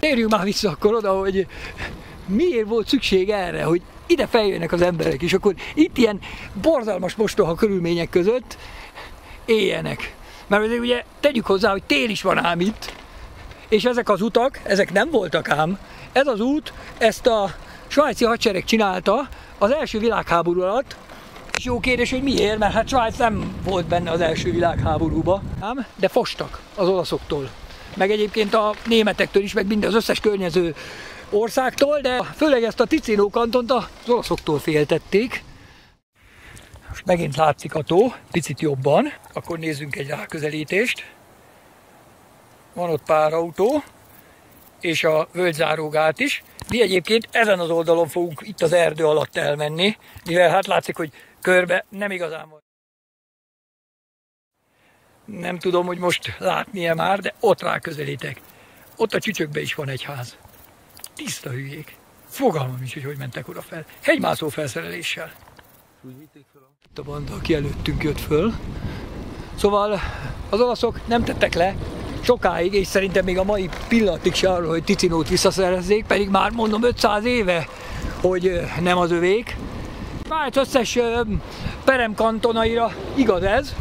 Térjünk már vissza akkor oda, hogy miért volt szükség erre, hogy ide feljönnek az emberek, és akkor itt ilyen borzalmas mostoha körülmények között éljenek. Mert azért ugye tegyük hozzá, hogy tél is van ám itt, és ezek az utak, ezek nem voltak ám. Ez az út, ezt a svájci hadsereg csinálta az első világháború alatt, és jó kérdés, hogy miért, mert hát Svájc nem volt benne az első világháborúba, ám, de fostak az olaszoktól. Meg egyébként a németektől is, meg minden az összes környező országtól, de főleg ezt a Ticino kantont az olaszoktól féltették. Most megint látszik a tó, picit jobban, akkor nézzünk egy ráközelítést. Van ott pár autó, és a völgyzárógát is. Mi egyébként ezen az oldalon fogunk itt az erdő alatt elmenni, mivel hát látszik, hogy körbe nem igazán van. Nem tudom, hogy most látni-e már, de ott ráközelítek. Ott a csücsökben is van egy ház. Tiszta hülyék. Fogalmam is, hogy mentek oda fel. Hegymászó felszereléssel. Itt a banda, aki előttünk jött föl. Szóval az olaszok nem tettek le sokáig, és szerintem még a mai pillanatig se arról, hogy Ticinót visszaszerezzék, pedig már mondom 500 éve, hogy nem az övék. Svájc összes peremkantonaira igaz ez.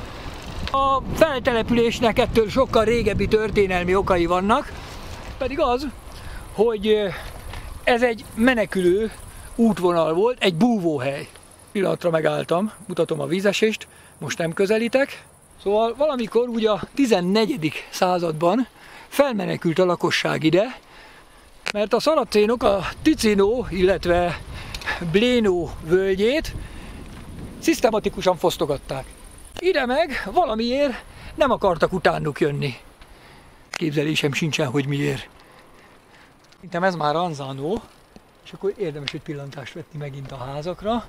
A feltelepülésnek ettől sokkal régebbi történelmi okai vannak, pedig az, hogy ez egy menekülő útvonal volt, egy búvóhely. Pillanatra megálltam, mutatom a vízesést, most nem közelítek. Szóval valamikor ugye a 14. században felmenekült a lakosság ide, mert a szaracénok a Ticino, illetve Blennó völgyét szisztematikusan fosztogatták. Ide meg valamiért nem akartak utánuk jönni. Képzelésem sincsen, hogy miért. Szerintem ez már Anzano, és akkor érdemes egy pillantást vetni megint a házakra.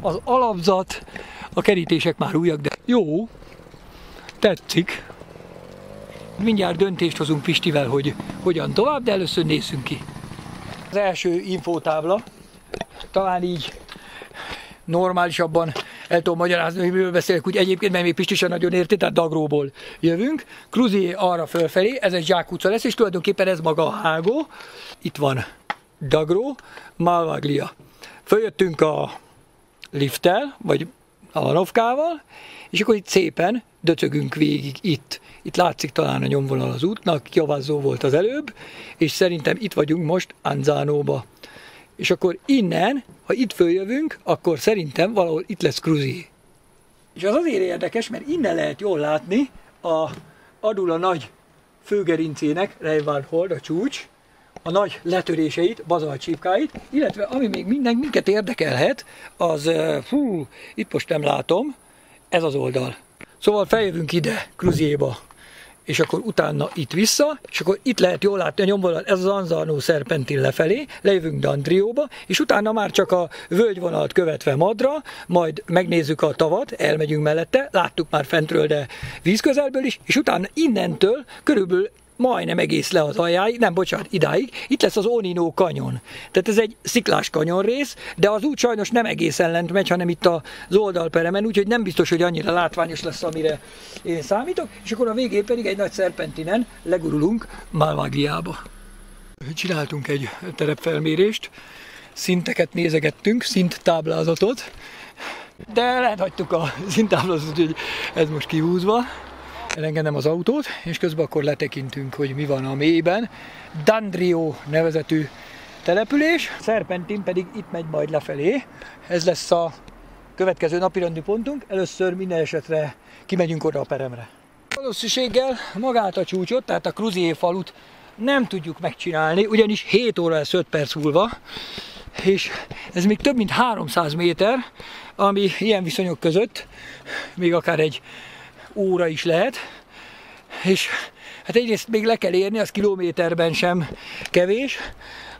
Az alapzat, a kerítések már újak, de jó, tetszik. Mindjárt döntést hozunk Pistivel, hogy hogyan tovább, de először nézzünk ki. Az első infótábla, talán így normálisabban el tudom magyarázni, hogy miről beszélek, úgy egyébként, mert még Pisti sem nagyon érti, tehát Dagróból jövünk. Cruzie arra fölfelé, ez egy zsákutca lesz, és tulajdonképpen ez maga a hágó. Itt van Dagro, Malvaglia. Följöttünk a lifttel, vagy a novkával, és akkor itt szépen döcögünk végig itt. Itt látszik talán a nyomvonal az útnak, Javazó volt az előbb, és szerintem itt vagyunk most Anzanóba. És akkor innen, ha itt följövünk, akkor szerintem valahol itt lesz Cruzie. És az azért érdekes, mert innen lehet jól látni a Adula nagy főgerincének, Rheinwald Horn, a csúcs, a nagy letöréseit, bazalt csípkáit, illetve ami még minket érdekelhet, az, fú, itt most nem látom, ez az oldal. Szóval feljövünk ide, Cruzieba, és akkor utána itt vissza, és akkor itt lehet jól látni a nyomvonalat, ez az Anzano szerpentin lefelé, lejövünk Dandrióba, és utána már csak a völgyvonalat követve Madra, majd megnézzük a tavat, elmegyünk mellette, láttuk már fentről, de vízközelből is, és utána innentől körülbelül majdnem egész le az aljáig, nem bocsánat, idáig, itt lesz az Onino kanyon. Tehát ez egy sziklás kanyon rész, de az út sajnos nem egészen lent megy, hanem itt az oldalperemen, úgyhogy nem biztos, hogy annyira látványos lesz, amire én számítok, és akkor a végén pedig egy nagy szerpentinen legurulunk Malvagliába. Csináltunk egy terepfelmérést, szinteket nézegettünk, szinttáblázatot, de lehagytuk a szinttáblázatot, úgyhogy ez most kihúzva. Elengedem az autót, és közben akkor letekintünk, hogy mi van a mélyben. Dandrio nevezetű település, szerpentin pedig itt megy majd lefelé. Ez lesz a következő napirendi pontunk. Először minden esetre kimegyünk oda a peremre. Valószínűséggel magát a csúcsot, tehát a Cruzie falut nem tudjuk megcsinálni, ugyanis 7 óra lesz 5 perc múlva, és ez még több mint 300 méter, ami ilyen viszonyok között még akár egy óra is lehet, és hát egyrészt még le kell érni, az kilométerben sem kevés,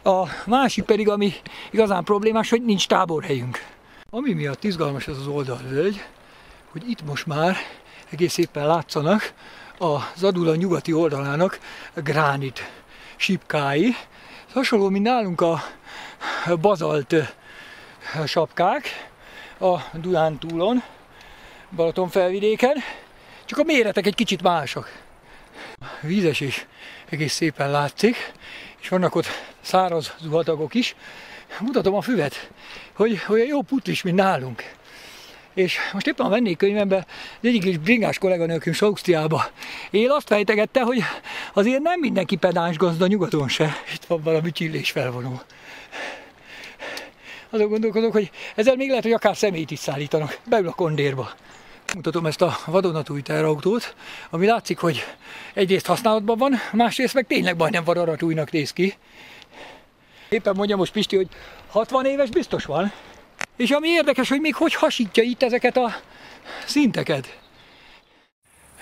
a másik pedig, ami igazán problémás, hogy nincs táborhelyünk. Ami miatt izgalmas ez az oldalvölgy, hogy itt most már egész szépen látszanak az Adula nyugati oldalának a gránit sípkái. Ez hasonló, mint nálunk a bazalt sapkák a Dunántúlon, Balatonfelvidéken, csak a méretek egy kicsit mások. Vízes is egész szépen látszik, és vannak ott száraz zuhatagok is. Mutatom a füvet, hogy olyan jó putlis, mint nálunk. És most éppen a vendégkönyvemben az egyik is bringás kolléganőkünk Ausztriába él, azt fejtegette, hogy azért nem mindenki pedáns gazda nyugaton se. Itt van valami csillés felvonó. Azon gondolkodok, hogy ezzel még lehet, hogy akár személyt is szállítanak. Beül a kondérba. Mutatom ezt a vadonatúj teherautót, ami látszik, hogy egyrészt használatban van, másrészt meg tényleg majdnem vadonatújnak néz ki. Éppen mondja most Pisti, hogy 60 éves biztos van. És ami érdekes, hogy még hogy hasítja itt ezeket a szinteket.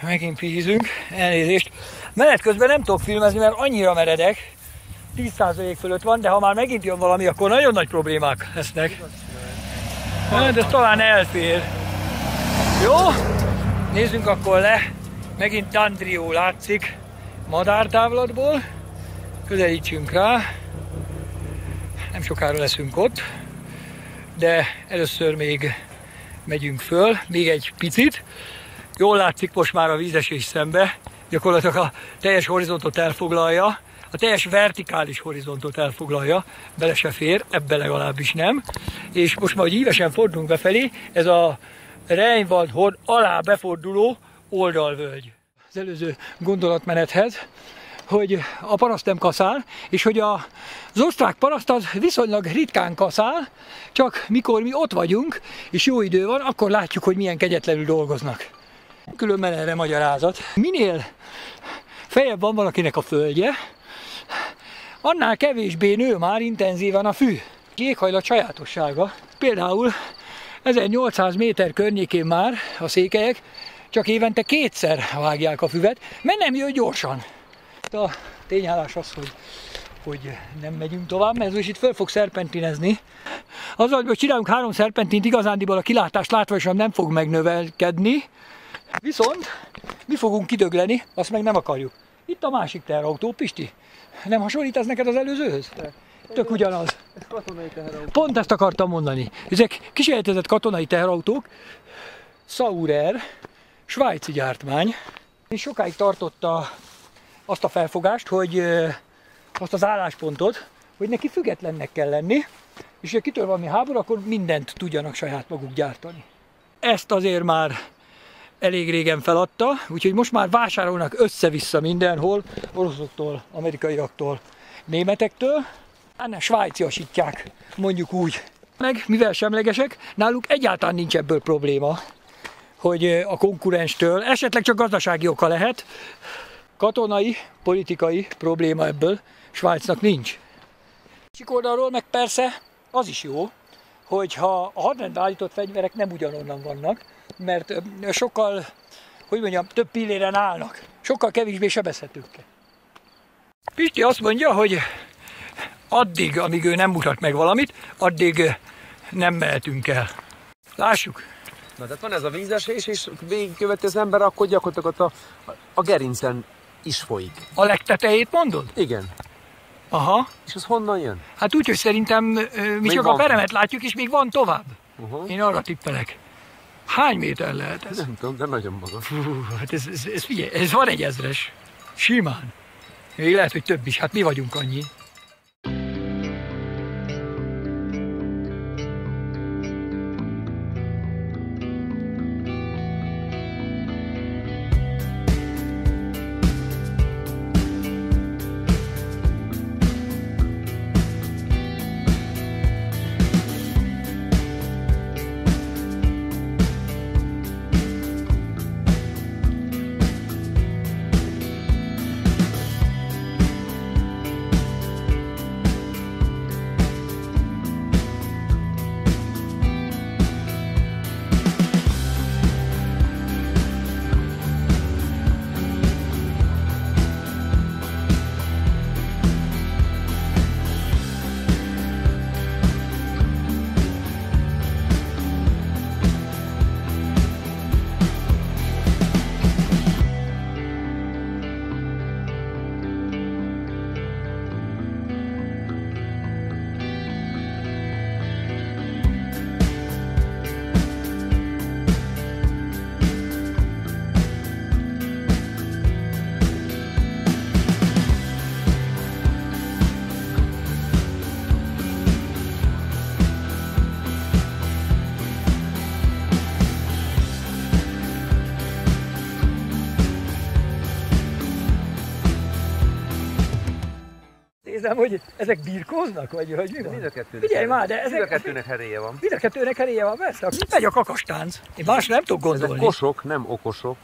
Megint pihízünk, elnézést. Menet közben nem tudok filmezni, mert annyira meredek. 10% fölött van, de ha már megint jön valami, akkor nagyon nagy problémák lesznek. Hát ez talán elfér. Jó, nézzünk akkor le, megint Dandrio látszik madártávlatból, közelítsünk rá, nem sokára leszünk ott, de először még megyünk föl, még egy picit, jól látszik most már a vízesés szembe, gyakorlatilag a teljes horizontot elfoglalja, a teljes vertikális horizontot elfoglalja, bele se fér, ebbe legalábbis nem. És most majd ívesen fordulunk befelé, ez a Rheinwald Horn alá beforduló oldalvölgy. Az előző gondolatmenethez, hogy a paraszt nem kaszál, és hogy az osztrák paraszt az viszonylag ritkán kaszál, csak mikor mi ott vagyunk, és jó idő van, akkor látjuk, hogy milyen kegyetlenül dolgoznak. Különben erre magyarázat. Minél feljebb van valakinek a földje, annál kevésbé nő már intenzívan a fű. Éghajlat sajátossága. Például 1800 méter környékén már a székelyek csak évente kétszer vágják a füvet, mert nem jön gyorsan. A tényállás az, hogy nem megyünk tovább, mert ez is itt föl fog szerpentinezni. Azzal, hogy most csinálunk 3 szerpentint, igazándiból a kilátást látva sem nem fog megnövelkedni, viszont mi fogunk kidögleni, azt meg nem akarjuk. Itt a másik teherautó, Pisti. Nem hasonlít ez neked az előzőhöz? De. Tök ugyanaz. Ez katonai teherautó. Pont ezt akartam mondani. Ezek kísérletezett katonai teherautók, Saurer, svájci gyártmány, és sokáig tartotta azt a felfogást, hogy azt az álláspontot, hogy neki függetlennek kell lenni, és ha kitör valami háború, akkor mindent tudjanak saját maguk gyártani. Ezt azért már elég régen feladta, úgyhogy most már vásárolnak össze-vissza mindenhol, oroszoktól, amerikaiaktól, németektől, hanem svájciasítják, mondjuk úgy. Meg, mivel semlegesek, náluk egyáltalán nincs ebből probléma, hogy a konkurenstől, esetleg csak gazdasági oka lehet, katonai, politikai probléma ebből Svájcnak nincs. Másik oldalról meg persze az is jó, hogyha a hadrendbe állított fegyverek nem ugyanonnan vannak, mert sokkal, hogy mondjam, több pilléren állnak, sokkal kevésbé sebezhetőkkel. Pisti azt mondja, hogy addig, amíg ő nem mutat meg valamit, addig nem mehetünk el. Lássuk! Na, tehát van ez a vízesés, és végigköveti az ember, akkor gyakorlatilag a gerincen is folyik. A legtetejét mondod? Igen. Aha. És az honnan jön? Hát úgy, hogy szerintem mi csak a peremet látjuk, és még van tovább. Én arra tippelek. Hány méter lehet ez? Nem tudom, de nagyon magas. Hát ez figyelj, ez van egy 1000-es. Simán. Még lehet, hogy több is. Hát mi vagyunk annyi. Nem, hogy ezek birkóznak, vagy mi van? Figyelj már, de ezek... Mind a kettőnek heréje van. Mind a kettőnek heréje van, persze. Megy a kakastánc. Én más nem tudok gondolni. Ezek kosok, nem okosok.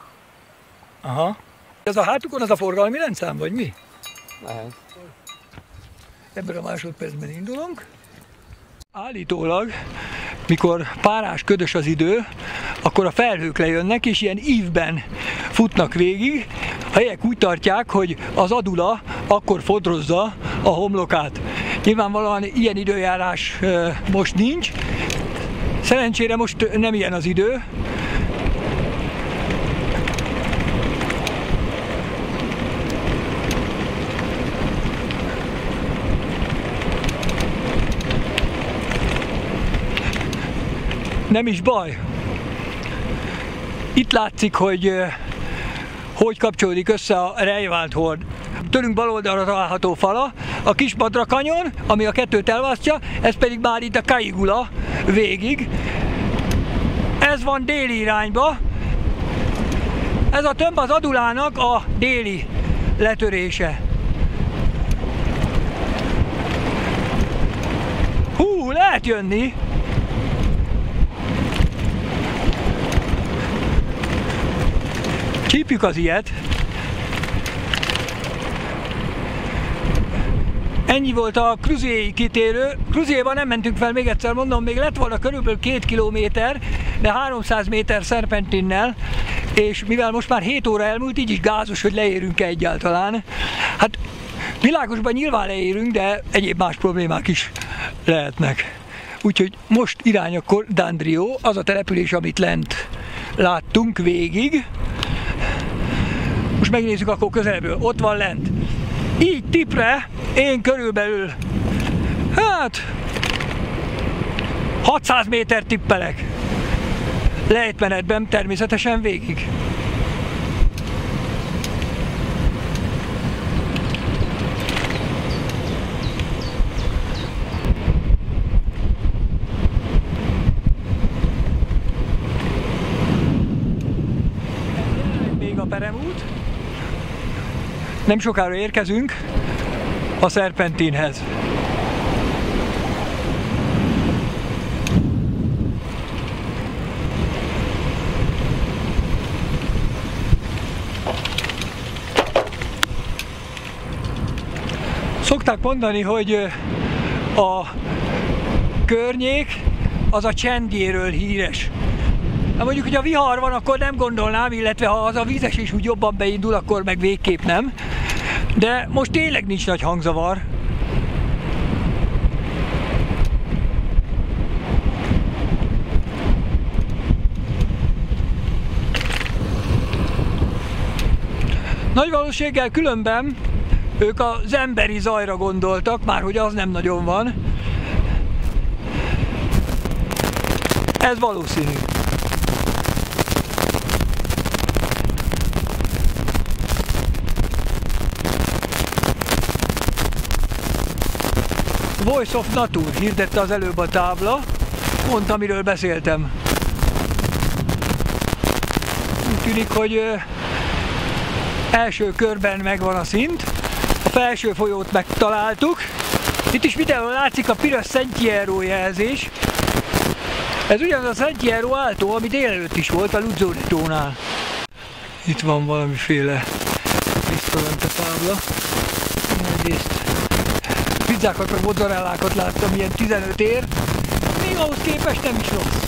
Aha. Ez a hátukon az a forgalmi rendszám, vagy mi? Lehet. Ebben a másodpercben indulunk. Állítólag, mikor párás, ködös az idő, akkor a felhők lejönnek, és ilyen ívben futnak végig. A helyek úgy tartják, hogy az Adula akkor fodrozza a homlokát. Nyilvánvalóan ilyen időjárás most nincs. Szerencsére most nem ilyen az idő. Nem is baj. Itt látszik, hogy kapcsolódik össze a Rheinwald Horn tőlünk bal oldalra található fala, a kis Badrakanyon, ami a kettőt elválasztja, ez pedig már itt a Kaigula végig. Ez van déli irányba. Ez a tömb az Adulának a déli letörése. Hú, lehet jönni! Csípjük az ilyet. Ennyi volt a Cruziei kitérő. Cruziéban nem mentünk fel, még egyszer mondom, még lett volna körülbelül 2 kilométer, de 300 méter szerpentinnel, és mivel most már 7 óra elmúlt, így is gázos, hogy leérünk-e egyáltalán. Hát világosban nyilván leérünk, de egyéb más problémák is lehetnek. Úgyhogy most irány akkor Dandrio, az a település, amit lent láttunk végig. Most megnézzük akkor közelebbről, ott van lent. Így tipre én körülbelül, hát 600 méter tippelek. Lejtmenetben természetesen végig. Még a peremút. Nem sokára érkezünk a szerpentinhez. Szokták mondani, hogy a környék az a csendjéről híres. Na mondjuk, hogy a vihar van, akkor nem gondolnám, illetve ha az a vízes is úgy jobban beindul, akkor meg végképp nem. De most tényleg nincs nagy hangzavar. Nagy valószínűséggel különben ők az emberi zajra gondoltak, már hogy az nem nagyon van. Ez valószínű. Voice of Nature hirdette az előbb a tábla, pont amiről beszéltem. Úgy tűnik, hogy első körben megvan a szint, a felső folyót megtaláltuk. Itt is mindenhol látszik a piros Sentiero jelzés. Ez ugyanaz a Sentiero Alto, ami délelőtt is volt a Lugánó tónál. Itt van valamiféle tisztelent a tábla. Egyrészt pizzákat, vagy mozzarellákat láttam, ilyen 15 ér. Még ahhoz képest nem is rossz.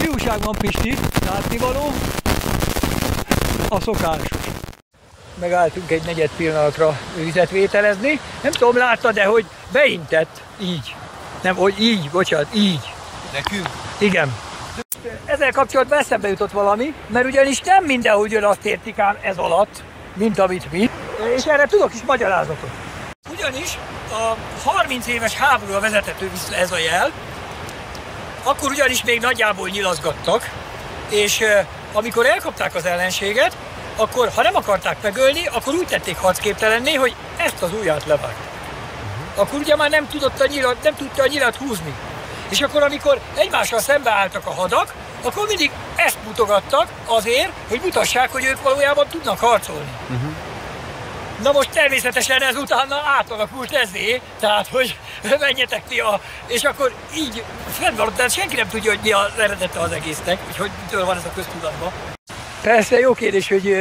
Mi újság van, Pisti? Látnivaló? A szokás. Megálltunk egy negyed pillanatra vizet vételezni. Nem tudom, látta, de hogy beintett. Így. Nem, hogy így, bocsánat, így. Nekünk? Igen. Ezzel kapcsolatban eszembe jutott valami, mert ugyanis nem mindenhol jön azt értik ám ez alatt, mint amit mi. És erre tudok is magyarázatot. Ugyanis a 30 éves háborúra vezethető vissza ez a jel, akkor ugyanis még nagyjából nyilazgattak, és amikor elkapták az ellenséget, akkor ha nem akarták megölni, akkor úgy tették harcképtelenné, hogy ezt az ujját levágták. Akkor ugye már nem tudta a nyilat húzni. És akkor amikor egymással szembeálltak a hadak, akkor mindig ezt mutogattak azért, hogy mutassák, hogy ők valójában tudnak harcolni. Na most természetesen ez utána átalakult ezé, tehát hogy menjetek ti a... És akkor így fennvalott, tehát senki nem tudja, hogy mi az eredete az egésznek, hogy mitől van ez a köztudatban. Persze jó kérdés, hogy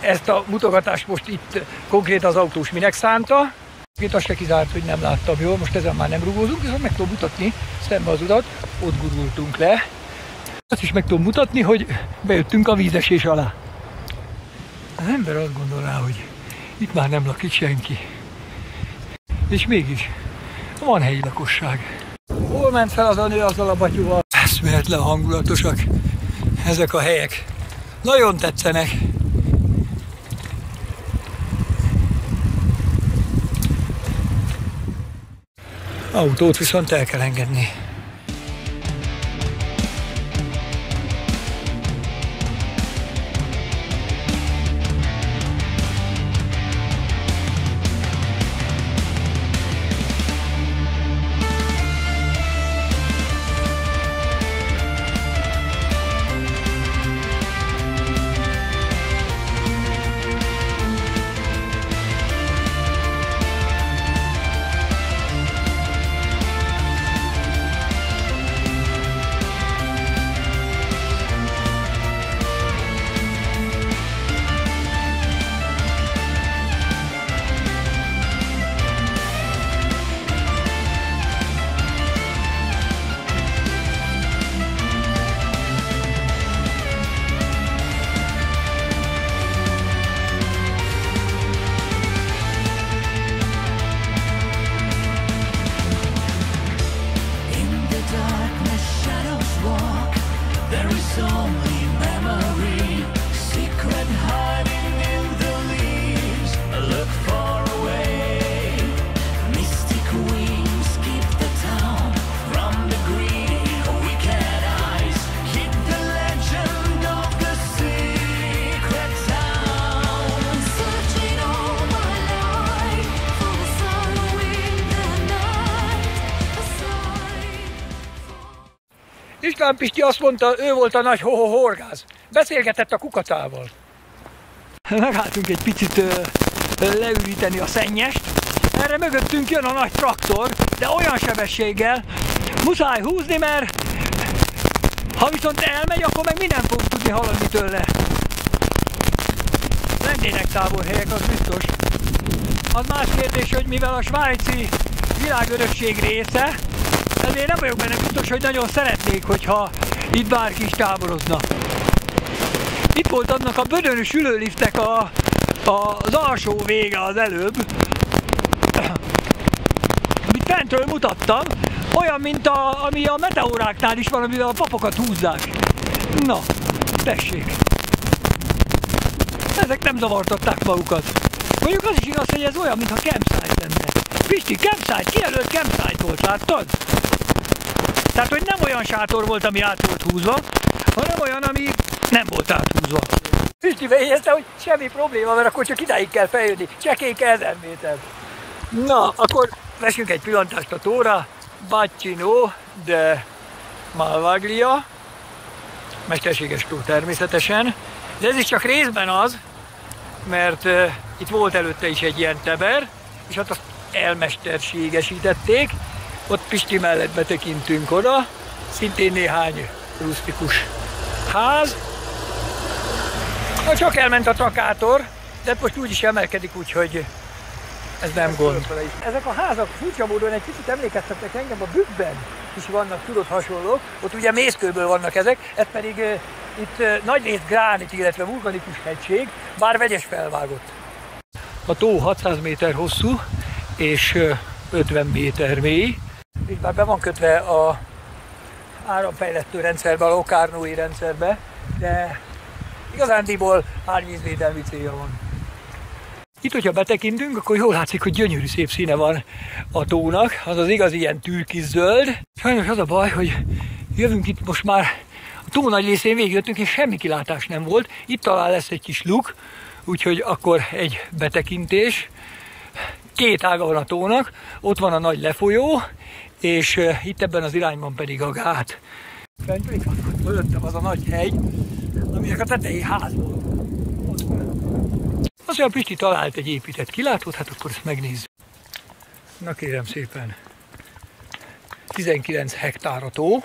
ezt a mutogatást most itt konkrét az autós minek szánta. Itt azt se kizárt, hogy nem láttam jól, most ezen már nem rugózunk, viszont meg tudom mutatni szembe az utat, ott gurultunk le. Azt is meg tudom mutatni, hogy bejöttünk a vízesés alá. Az ember azt gondolná, hogy itt már nem lakik senki. És mégis, van helyi lakosság. Hol ment fel az a nő azzal a batyúval? Eszméletlen hangulatosak ezek a helyek. Nagyon tetszenek. Autót viszont el kell engedni. István Pisti azt mondta, ő volt a nagy hoho horgász. Beszélgetett a kukatával. Megálltunk egy picit leüríteni a szennyest. Erre mögöttünk jön a nagy traktor, de olyan sebességgel, muszáj húzni, mert ha viszont elmegy, akkor meg mi nem fogunk tudni haladni tőle. Lennének táborhelyek, az biztos. Az más kérdés, hogy mivel a svájci világörökség része, ezért nem vagyok benne biztos, hogy nagyon szeretnék, hogyha itt bárki is táborozna. Itt volt annak a bödönös ülőliftnek az alsó vége az előbb. Amit fentről mutattam, olyan, mint ami a meteoráknál is van, amivel a papokat húzzák. Na, tessék. Ezek nem zavartatták magukat. Mondjuk az is igaz, hogy ez olyan, mintha campsite lenne. Pisti, campsite, kijelölt campsite volt, láttad? Tehát, hogy nem olyan sátor volt, ami át volt húzva, hanem olyan, ami nem volt áthúzva. Pisti bejegyezte, hogy semmi probléma, mert akkor csak idáig kell feljönni. Csekénk 1000 méter. Na, akkor vessünk egy pillantást a tóra. Baccino de Malvaglia, mesterséges tó természetesen, de ez is csak részben az, mert itt volt előtte is egy ilyen teber, és hát azt elmesterségesítették, ott Pisti mellett betekintünk oda, szintén néhány rusztikus ház. Na, csak elment a trakátor, de most úgyis emelkedik, úgyhogy ez nem gond. Ezek a házak furcsa módon egy kicsit emlékeztetnek engem, a Bükkben is vannak, tudod, hasonlók. Ott ugye mészkőből vannak ezek, ez pedig itt nagy részt gránit, illetve vulkanikus hegység, bár vegyes felvágott. A tó 600 méter hosszú és 50 méter mély. Itt már be van kötve az áramfejlesztő rendszerbe, a locarnói rendszerbe, de igazándiból árvízvédelmi célja van. Itt, hogyha betekintünk, akkor jól látszik, hogy gyönyörű szép színe van a tónak, az az igazi ilyen türkiszöld. Sajnos az a baj, hogy jövünk itt most már a tó nagy részén végigjöttünk, és semmi kilátás nem volt. Itt talán lesz egy kis luk, úgyhogy akkor egy betekintés. Két ága van a tónak, ott van a nagy lefolyó, és itt ebben az irányban pedig a gát. Fent itt van fölöttem az a nagy hegy, aminek a tetején ház volt. Azt mondja, Pisti talált egy épített kilátót, hát akkor ezt megnézzük. Na kérem szépen, 19 hektár a tó,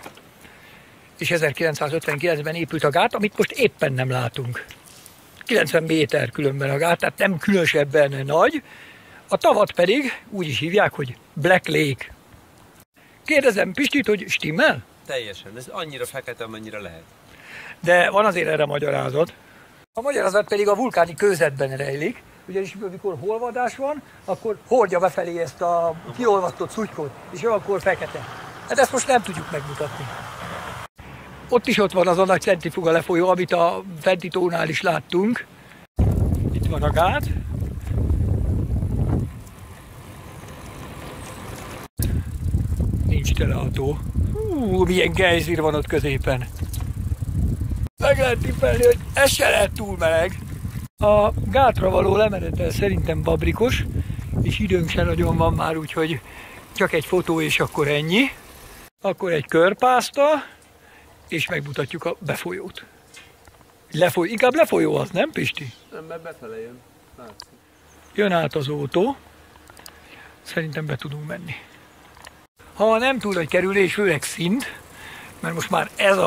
és 1959-ben épült a gát, amit most éppen nem látunk. 90 méter különben a gát, tehát nem különösebben nagy. A tavat pedig úgy is hívják, hogy Black Lake. Kérdezem Pistit, hogy stimmel? Teljesen, ez annyira fekete, amennyire lehet. De van azért erre magyarázat. A magyarázat pedig a vulkáni kőzetben rejlik, ugyanis amikor holvadás van, akkor hordja befelé ezt a kiolvasztott szutykot, és olyankor fekete. Hát ezt most nem tudjuk megmutatni. Ott is ott van az a nagy centrifuga lefolyó, amit a fenti tónál is láttunk. Itt van a gát. Nincs tele a tó. Hú, milyen gejzír van ott középen. Meg lehet tippelni, hogy ez se lehet túl meleg. A gátra való lemenetel szerintem babrikos, és időnk se nagyon van már, úgyhogy csak egy fotó és akkor ennyi. Akkor egy körpászta, és megmutatjuk a befolyót. Inkább lefolyó az, nem Pisti? Nem, mert befele jön. Jön át az ótó. Szerintem be tudunk menni. Ha nem túl nagy kerülés, főleg szint, mert most már ez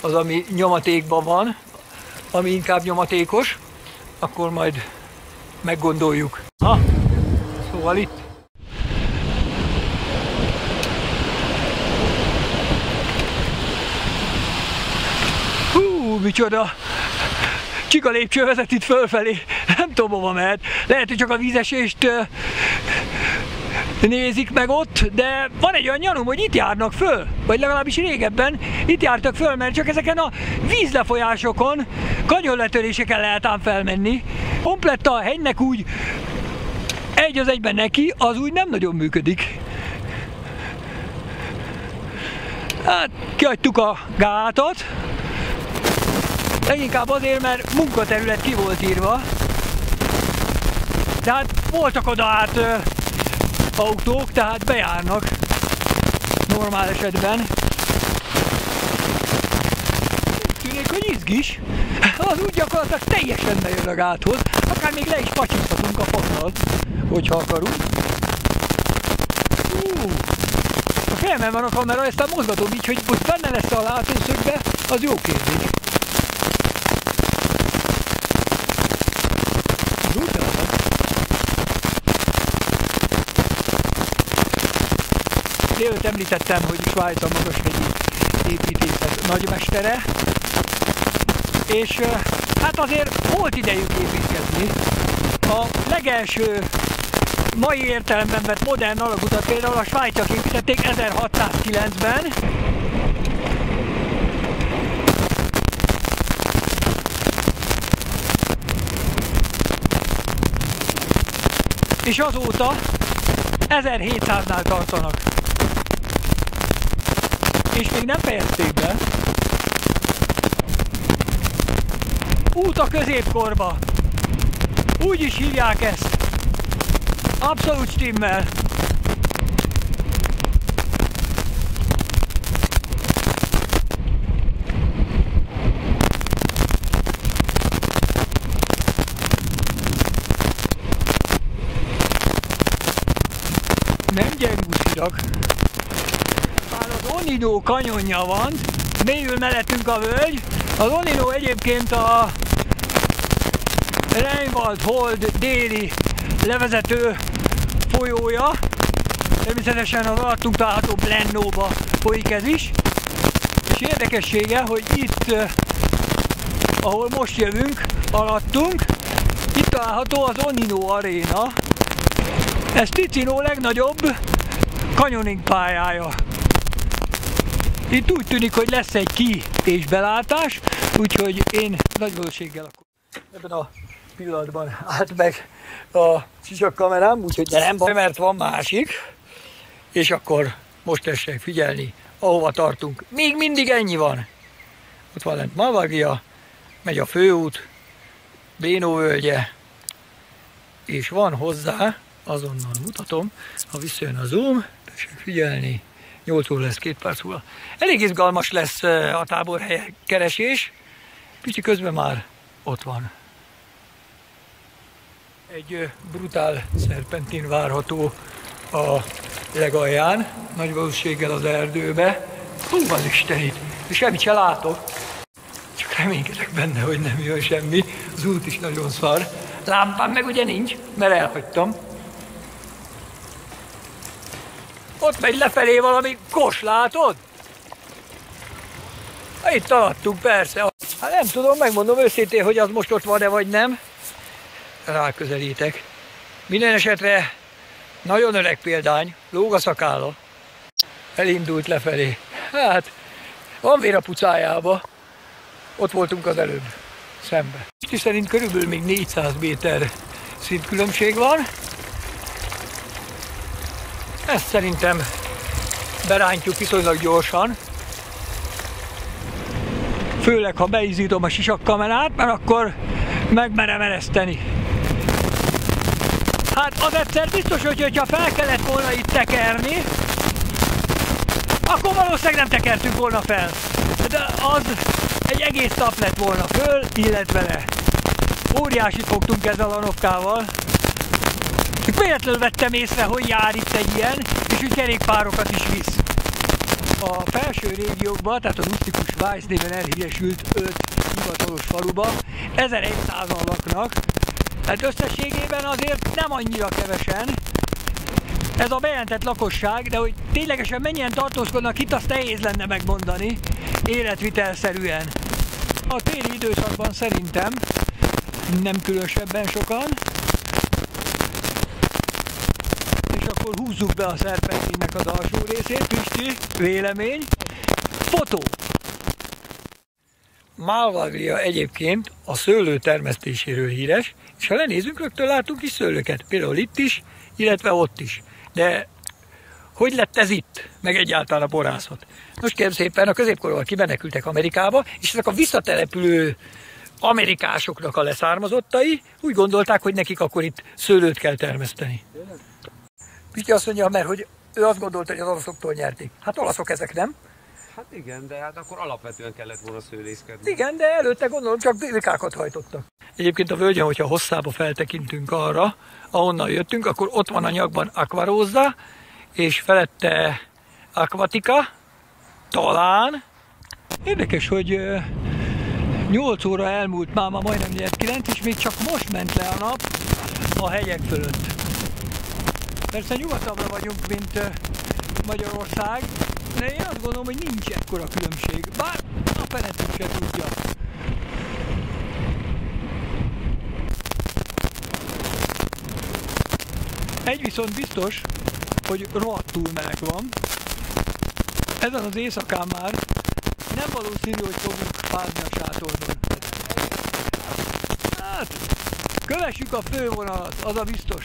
az, ami nyomatékban van, ami inkább nyomatékos, akkor majd meggondoljuk. Ha, szóval itt. Hú, micsoda! Csika lépcső vezet itt fölfelé. Nem tudom, hova mehet. Lehet, hogy csak a vízesést nézik meg ott, de van egy olyan gyanúm, hogy itt járnak föl, vagy legalábbis régebben itt jártak föl, mert csak ezeken a vízlefolyásokon, kanyonletöréseken lehet ám felmenni. Komplett a hegynek úgy egy az egyben neki, az úgy nem nagyon működik. Hát kihagytuk a gátat, leginkább azért, mert munkaterület ki volt írva, de hát voltak oda át autók, tehát bejárnak normál esetben. izgis, az úgy gyakorlatilag teljesen bejön a gáthoz, akár még le is pacsinthatunk a fokkal, hogyha akarunk. A fejemben van a kamera, ezt a mozgatom így, hogy most benne lesz a látószögbe, az jó kérdés. Délőtt említettem, hogy Svájc a magas vegyi építészet nagymestere, és hát azért volt idejük építkezni. A legelső mai értelemben vett modern alagutat például a svájciak építették 1609-ben. És azóta 1700-nál tartanak. És még nem fejezték be. Út a középkorba. Úgy is hívják ezt. Abszolút stimmel. Nem gyengúszirak. Már az Onino kanyonja van, mélyül mellettünk a völgy. Az Onino egyébként a Rheinwald Horn déli levezető folyója. Természetesen az alattunk található Blennóba folyik ez is. És érdekessége, hogy itt, ahol most jövünk, alattunk, itt található az Onino aréna. Ez Ticino legnagyobb canyoning pályája. Itt úgy tűnik, hogy lesz egy ki- és belátás, úgyhogy én nagy valószínűséggel akkor ebben a pillanatban állt meg a sisakkamerám, úgyhogy de nem baj, mert van másik. És akkor most tessék figyelni, ahova tartunk. Még mindig ennyi van. Ott van lent Malvaglia, megy a főút, Brenno völgye, és van hozzá, azonnal mutatom, ha visszajön a zoom, tessék figyelni, 8 óra lesz, 2 perc múlva. Elég izgalmas lesz a táborhely keresés, pici közben már ott van. Egy brutál szerpentin várható a legalján, nagy valószínűséggel az erdőbe. Hú, az istenit, és semmit se látok. Csak reménykedek benne, hogy nem jön semmi, az út is nagyon szar. Lámpám meg ugye nincs, mert elhagytam. Ott megy lefelé valami kos, látod? Hát itt alattunk, persze. Hát nem tudom, megmondom őszintén, hogy az most ott van-e vagy nem. Ráközelítek. Minden esetre nagyon öreg példány, lóg a szakálla. Elindult lefelé. Hát, van vér a pucájába. Ott voltunk az előbb, szembe. Pisti szerint körülbelül még 400 méter szintkülönbség van. Ezt szerintem berántjuk viszonylag gyorsan. Főleg, ha beizítom a sisakkamerát, mert akkor megmerem ereszteni. Hát az egyszer biztos, hogy ha fel kellett volna itt tekerni, akkor valószínűleg nem tekertünk volna fel. De az egy egész tap lett volna föl, illetve le. Óriásit fogtunk ezzel a novkával. Véletlenül vettem észre, hogy jár itt egy ilyen, és hogy kerékpárokat is visz. A felső régiókban, tehát a rusztikus Svájc néven elhíresült 5 hivatalos faluba, 1100-an laknak, hát összességében azért nem annyira kevesen. Ez a bejelentett lakosság, de hogy ténylegesen mennyien tartózkodnak itt, azt nehéz lenne megmondani, életvitelszerűen. A téli időszakban szerintem nem különösebben sokan. Akkor húzzuk be a szerpentinnek az alsó részét. Pisti, vélemény, fotó! Malvaglia egyébként a szőlő termesztéséről híres, és ha lenézünk, rögtön látunk is szőlőket, például itt is, illetve ott is. De hogy lett ez itt, meg egyáltalán a borászat? Nos kérem szépen, a középkorban kimenekültek Amerikába, és ezek a visszatelepülő amerikásoknak a leszármazottai úgy gondolták, hogy nekik akkor itt szőlőt kell termeszteni. Pisti azt mondja, mert hogy ő azt gondolta, hogy az olaszoktól nyerték. Hát olaszok ezek, nem? Hát igen, de hát akkor alapvetően kellett volna szőlészkedni. Igen, de előtte gondolom csak délikákat hajtottak. Egyébként a völgyen, hogyha hosszába feltekintünk arra, ahonnan jöttünk, akkor ott van a nyakban Acquarossa, és felette Acquatica, talán. Érdekes, hogy 8 óra elmúlt, már majdnem 9, és még csak most ment le a nap a hegyek fölött. Persze nyugatabbra vagyunk, mint Magyarország, de én azt gondolom, hogy nincs ekkora különbség, bár a penetünk se tudja. Egy viszont biztos, hogy rohadtul meleg van. Ezen az éjszakán már nem valószínű, hogy fogjuk fázni a sátorban. Hát, kövessük a fővonalat, az a biztos.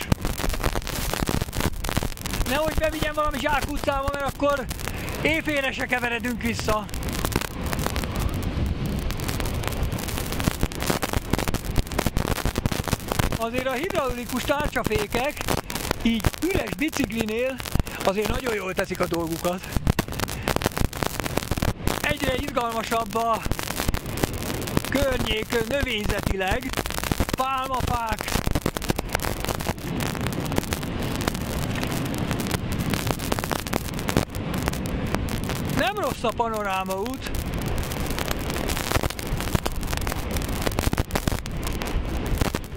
Nehogy bevigyen valami zsákutcába, mert akkor éjfélre se keveredünk vissza. Azért a hidraulikus tárcsafékek így üres biciklinél azért nagyon jól teszik a dolgukat. Egyre izgalmasabb a környék növényzetileg, pálmafák. Nem rossz a panorámaút.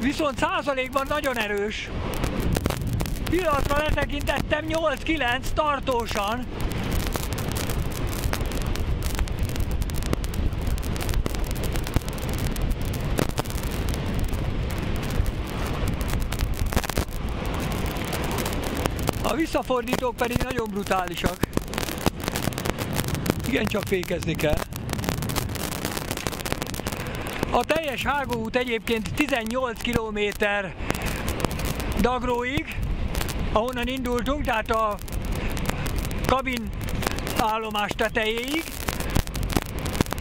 Viszont százalékban nagyon erős. Pillanatra letekintettem 8-9 tartósan. A visszafordítók pedig nagyon brutálisak. Igen, csak fékezni kell. A teljes hágóút egyébként 18 km Dagróig, ahonnan indultunk, tehát a kabin állomás tetejéig.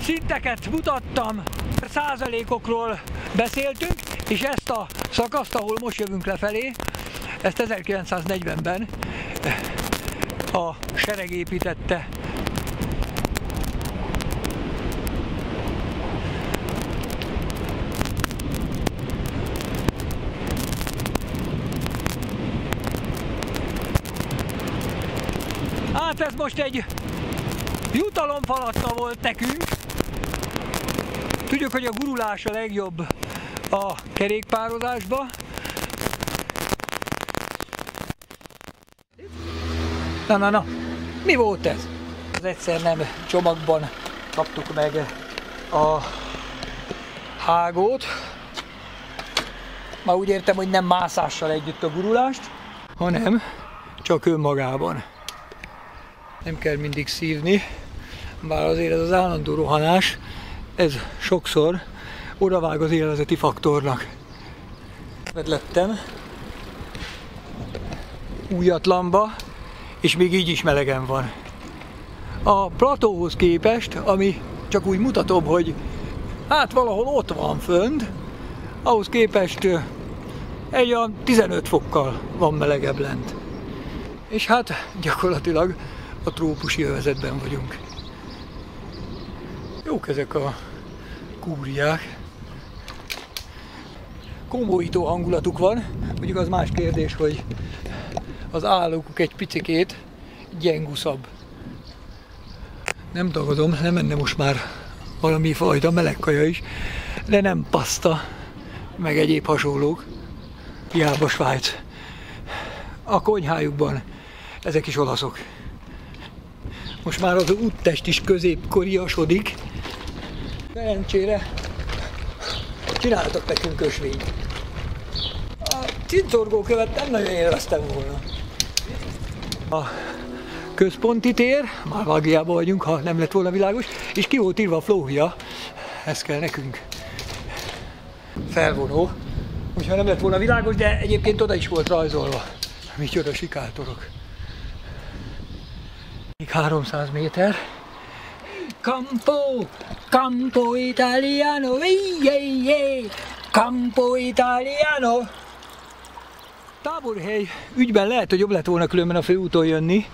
Szinteket mutattam, százalékokról beszéltünk, és ezt a szakaszt, ahol most jövünk lefelé, ezt 1940-ben a sereg építette. Hát ez most egy jutalomfalatka volt nekünk. Tudjuk, hogy a gurulás a legjobb a kerékpározásba. Na, mi volt ez? Az egyszer nem csomagban kaptuk meg a hágót. Már úgy értem, hogy nem mászással együtt a gurulást, hanem csak önmagában. Nem kell mindig szívni, bár azért ez az állandó rohanás, ez sokszor odavág az élvezeti faktornak. Vedlettem újatlanba, és még így is melegen van. A platóhoz képest, ami csak úgy mutatom, hogy hát valahol ott van fönt, ahhoz képest egy olyan 15 fokkal van melegebb lent. És hát gyakorlatilag a trópusi övezetben vagyunk. Jók ezek a kúriák. Komolyító hangulatuk van, mondjuk az más kérdés, hogy az állókuk egy picikét gyenguszabb. Nem tagadom, nem enne most már valami fajta melegkaja is, de nem paszta, meg egyéb hasonlók. Hiába Svájc. A konyhájukban ezek is olaszok. Most már az úttest is középkoriasodik. Szerencsére csináltak nekünk ösvényt. A cincorgókövet nem nagyon éreztem volna. A központi tér, Malvagliában vagyunk, ha nem lett volna világos, és ki volt írva a flóhia, ez kell nekünk. Felvonó, hogyha nem lett volna világos, de egyébként oda is volt rajzolva. Micsoda sikátorok. Még 300 méter. Campo, campo italiano, jé, campo italiano. Táborhely ügyben lehet, hogy jobb lett volna különben a főúton jönni,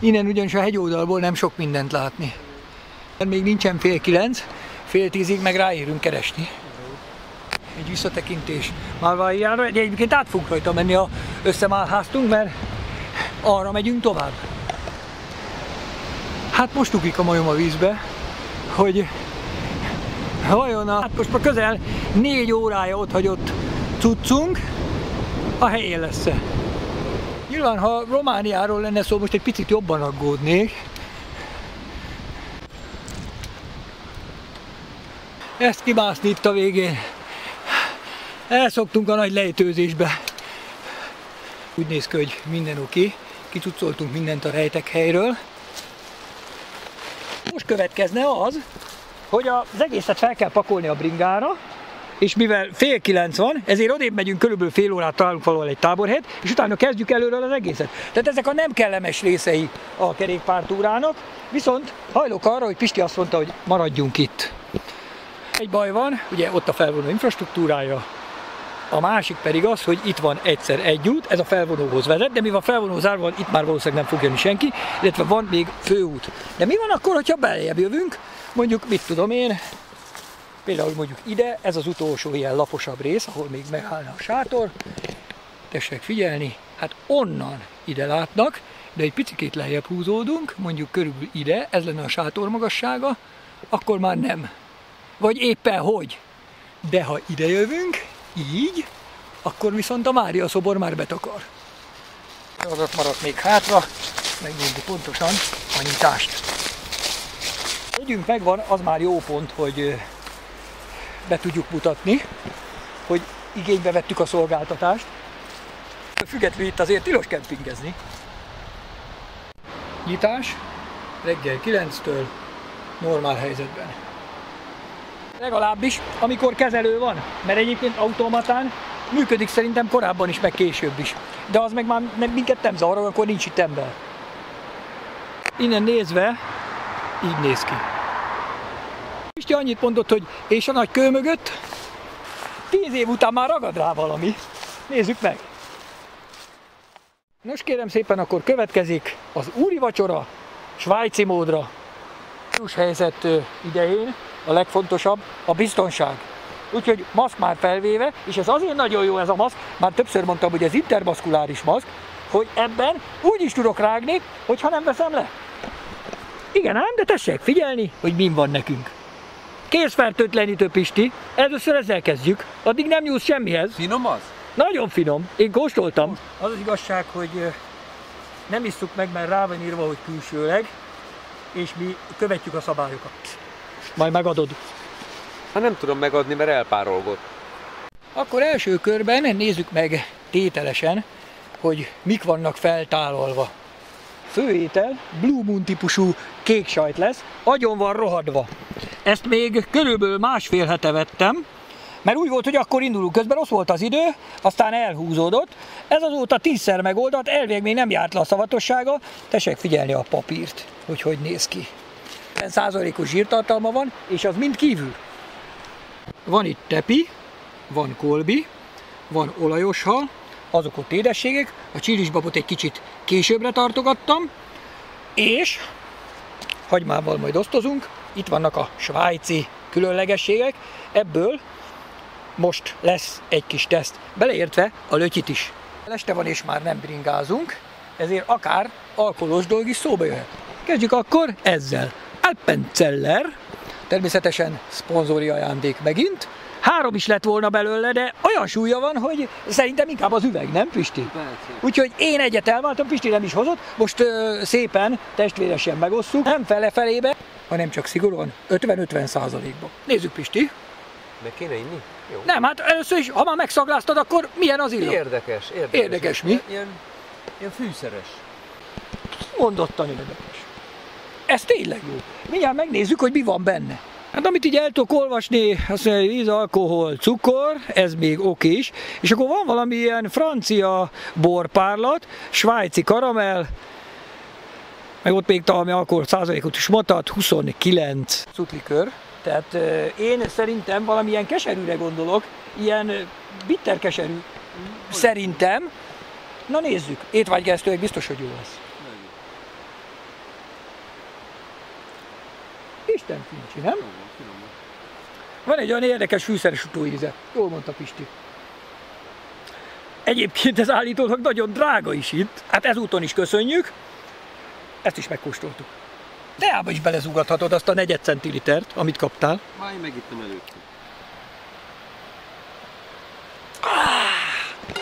innen ugyanis a hegyoldalból nem sok mindent látni. Még nincsen 8:30, 8:30-ig meg ráérünk keresni. Egy visszatekintés Malvagliára, egyébként át fogunk rajta menni, ha összemálháztunk, mert arra megyünk tovább. Hát most ugrik a majom a vízbe, hogy vajon hát most már közel 4 órája ott hagyott cuccunk a helyén lesz-e. Nyilván, ha Romániáról lenne szó, most egy picit jobban aggódnék. Ezt kibászni itt a végén. Elszoktunk a nagy lejtőzésbe. Úgy néz ki, hogy minden oké. Kicucoltunk mindent a rejtek helyről. Most következne az, hogy az egészet fel kell pakolni a bringára, és mivel 8:30 van, ezért odébb megyünk, körülbelül fél órát találunk valahol egy táborhelyet, és utána kezdjük előről az egészet. Tehát ezek a nem kellemes részei a kerékpártúrának, viszont hajlok arra, hogy Pisti azt mondta, hogy maradjunk itt. Egy baj van, ugye ott a felvonó infrastruktúrája, a másik pedig az, hogy itt van egyszer egy út, ez a felvonóhoz vezet, de mivel a felvonó zárva van, itt már valószínűleg nem fog jönni senki, illetve van még főút. De mi van akkor, hogyha beljebb jövünk, mondjuk mit tudom én, például mondjuk ide, ez az utolsó ilyen laposabb rész, ahol még megállna a sátor, tessék figyelni, hát onnan ide látnak, de egy picit lejjebb húzódunk, mondjuk körülbelül ide, ez lenne a sátor magassága, akkor már nem. Vagy éppen hogy. De ha ide jövünk, így, akkor viszont a Mária szobor már betakar. Az ott maradt még hátra, megnézzük pontosan a nyitást. Együnk megvan, az már jó pont, hogy be tudjuk mutatni, hogy igénybe vettük a szolgáltatást. Függetlenül itt azért tilos kempingezni. Nyitás reggel 9-től normál helyzetben. Legalábbis, amikor kezelő van, mert egyébként automatán működik szerintem korábban is, meg később is. De az meg már minket nem zavar, akkor nincs itt ember. Innen nézve, így néz ki. Pisti annyit mondott, hogy és a nagy kő mögött 10 év után már ragad rá valami. Nézzük meg! Nos kérem szépen, akkor következik az úri vacsora svájci módra. Július helyzet idején a legfontosabb a biztonság. Úgyhogy maszk már felvéve, és ez azért nagyon jó ez a maszk, már többször mondtam, hogy ez intermaszkuláris maszk, hogy ebben úgy is tudok rágni, hogyha nem veszem le. Igen ám, de tessék figyelni, hogy min van nekünk. Kézfertőtlenítő Pisti, először ezzel kezdjük, addig nem nyúlsz semmihez. Finom az? Nagyon finom, én kóstoltam. Most az az igazság, hogy nem isszuk meg, mert rá van írva, hogy külsőleg, és mi követjük a szabályokat. Majd megadod. Hát nem tudom megadni, mert elpárolgott. Akkor első körben nézzük meg tételesen, hogy mik vannak feltálalva. Főétel Blue Moon típusú kék sajt lesz, agyon van rohadva. Ezt még körülbelül másfél hete vettem, mert úgy volt, hogy akkor indulunk, közben rossz volt az idő, aztán elhúzódott. Ez azóta 10-szer megoldott, elvég még nem járt le a szavatossága. Tessék figyelni a papírt, hogy hogy néz ki. 10%-os zsírtartalma van, és az mind kívül. Van itt tepi, van kolbi, van olajos hal, azok ott édességek, a csírisbabot egy kicsit későbbre tartogattam, és hagymával majd osztozunk, itt vannak a svájci különlegességek, ebből most lesz egy kis teszt, beleértve a lötyit is. Este van és már nem bringázunk, ezért akár alkoholos dolg is szóba jöhet. Kezdjük akkor ezzel. Alpenzeller, természetesen szponzori ajándék megint. 3 is lett volna belőle, de olyan súlya van, hogy szerintem inkább az üveg, nem Pisti? Úgyhogy én egyet elváltam, Pisti nem is hozott, most szépen testvéresen megosszuk, nem fele-felébe, hanem csak szigorúan 50-50%-ba. Nézzük Pisti! Meg kéne inni? Jó. Nem, hát először is, ha már megszagláztad, akkor milyen az illat? Érdekes, érdekes. Érdekes mi? Ilyen fűszeres. Mondottan érdekes. Ez tényleg jó. Mindjárt megnézzük, hogy mi van benne. Hát amit így el tudok olvasni, azt mondja, víz, alkohol, cukor, ez még oké is. És akkor van valami ilyen francia borpárlat, svájci karamell, meg ott még talán alkohol százalékot is mutat, 29 cuklikör. Tehát én szerintem valamilyen keserűre gondolok, ilyen bitter keserű, szerintem. Na nézzük, étvágygerjesztőleg biztos, hogy jó lesz. Isten fincsi, nem? Van egy olyan érdekes fűszeres utóíze. Jól mondta Pisti. Egyébként ez állítólag nagyon drága is itt. Hát ezúton is köszönjük. Ezt is megkóstoltuk. Teába is belezúgathatod azt a 4 centilitert, amit kaptál. Már én megittem előtte.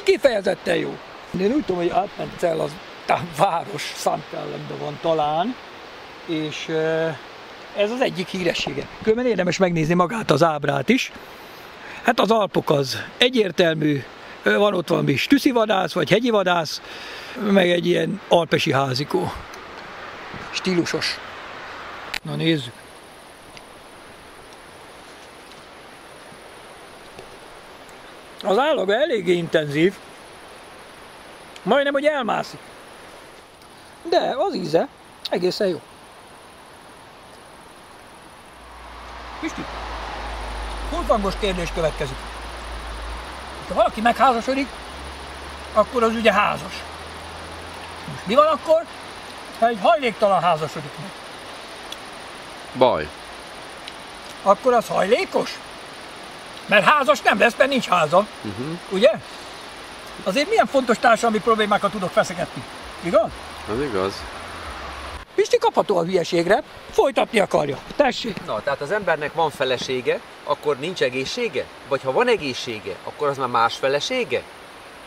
Kifejezetten jó. Én úgy tudom, hogy Alpencel az város Szentpöllenben van talán, és ez az egyik híressége. Különben érdemes megnézni magát az ábrát is. Hát az Alpok az egyértelmű, van ott valami tűzivadász, vagy hegyi vadász, meg egy ilyen alpesi házikó. Stílusos. Na nézzük. Az állaga eléggé intenzív. Majdnem, hogy elmászik. De az íze egészen jó. Pisti, kulfangos kérdés következik. Ha valaki megházasodik, akkor az ugye házas. Most mi van akkor, ha egy hajléktalan házasodik meg? Baj. Akkor az hajlékos? Mert házas nem lesz, mert nincs háza. Ugye? Azért milyen fontos társadalmi problémákat tudok feszegetni. Igaz? Az igaz. Pisti kapható a hülyeségre, folytatni akarja. Tessék! Na, tehát az embernek van felesége, akkor nincs egészsége? Vagy ha van egészsége, akkor az már más felesége?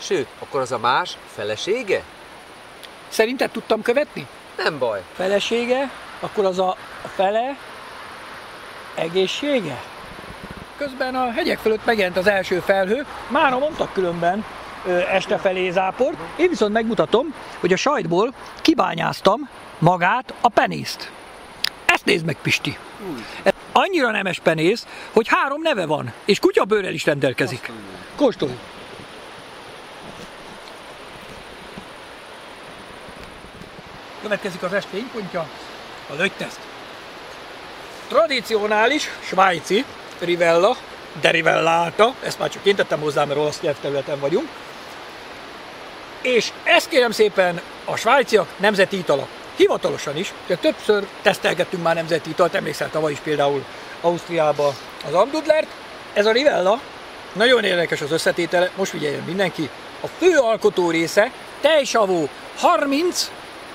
Sőt, akkor az a más felesége? Szerinted tudtam követni? Nem baj. Felesége, akkor az a fele egészsége? Közben a hegyek fölött megjelent az első felhő, mára mondtak különben este felé záport. Én viszont megmutatom, hogy a sajtból kibányáztam magát a penészt. Ezt nézd meg, Pisti! Ez annyira nemes penész, hogy 3 neve van, és kutyabőrrel is rendelkezik. Kóstolj! Következik az este fénypontja, a lögyteszt. Tradicionális svájci Rivella, de Rivelláta, ezt már csak én tettem hozzá, mert olasz nyelvterületen vagyunk. És ezt kérem szépen a svájciak nemzeti itala. Hivatalosan is, de többször tesztelgettünk már nemzeti italt, emlékszel tavaly is például Ausztriába az Amdudlert. Ez a Rivella, nagyon érdekes az összetétele, most figyeljen mindenki, a fő alkotó része tejsavó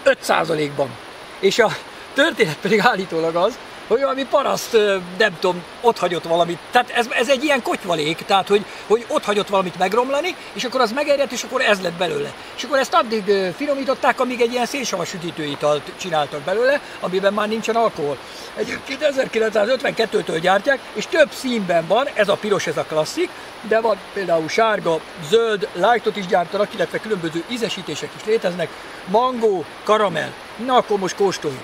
35%-ban. És a történet pedig állítólag az, hogy valami paraszt, nem tudom, ott hagyott valamit. Tehát ez egy ilyen kotyvalék, tehát hogy ott hagyott valamit megromlani, és akkor az megerjedt, és akkor ez lett belőle. És akkor ezt addig finomították, amíg egy ilyen szénsavas sütítőitalt csináltak belőle, amiben már nincsen alkohol. Egyébként 1952-től gyártják, és több színben van, ez a piros, ez a klasszik, de van például sárga, zöld, lightot is gyártanak, illetve különböző ízesítések is léteznek, mangó, karamell. Na akkor most kóstoljuk.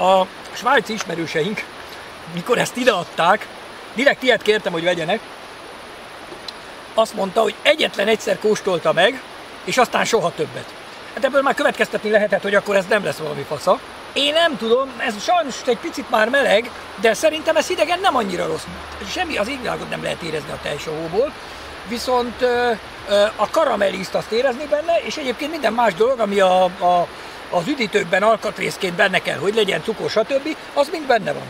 A svájci ismerőseink, mikor ezt ideadták, direkt ilyet kértem, hogy vegyenek, azt mondta, hogy egyetlen egyszer kóstolta meg, és aztán soha többet. Hát ebből már következtetni lehetett, hogy akkor ez nem lesz valami fasza. Én nem tudom, ez sajnos egy picit már meleg, de szerintem ez hidegen nem annyira rossz. Semmi az égvilágot nem lehet érezni a tejsavóból, viszont a karamelliszt azt érezni benne, és egyébként minden más dolog, ami az üdítőkben alkatrészként benne kell, hogy legyen cukor, stb. Az mind benne van.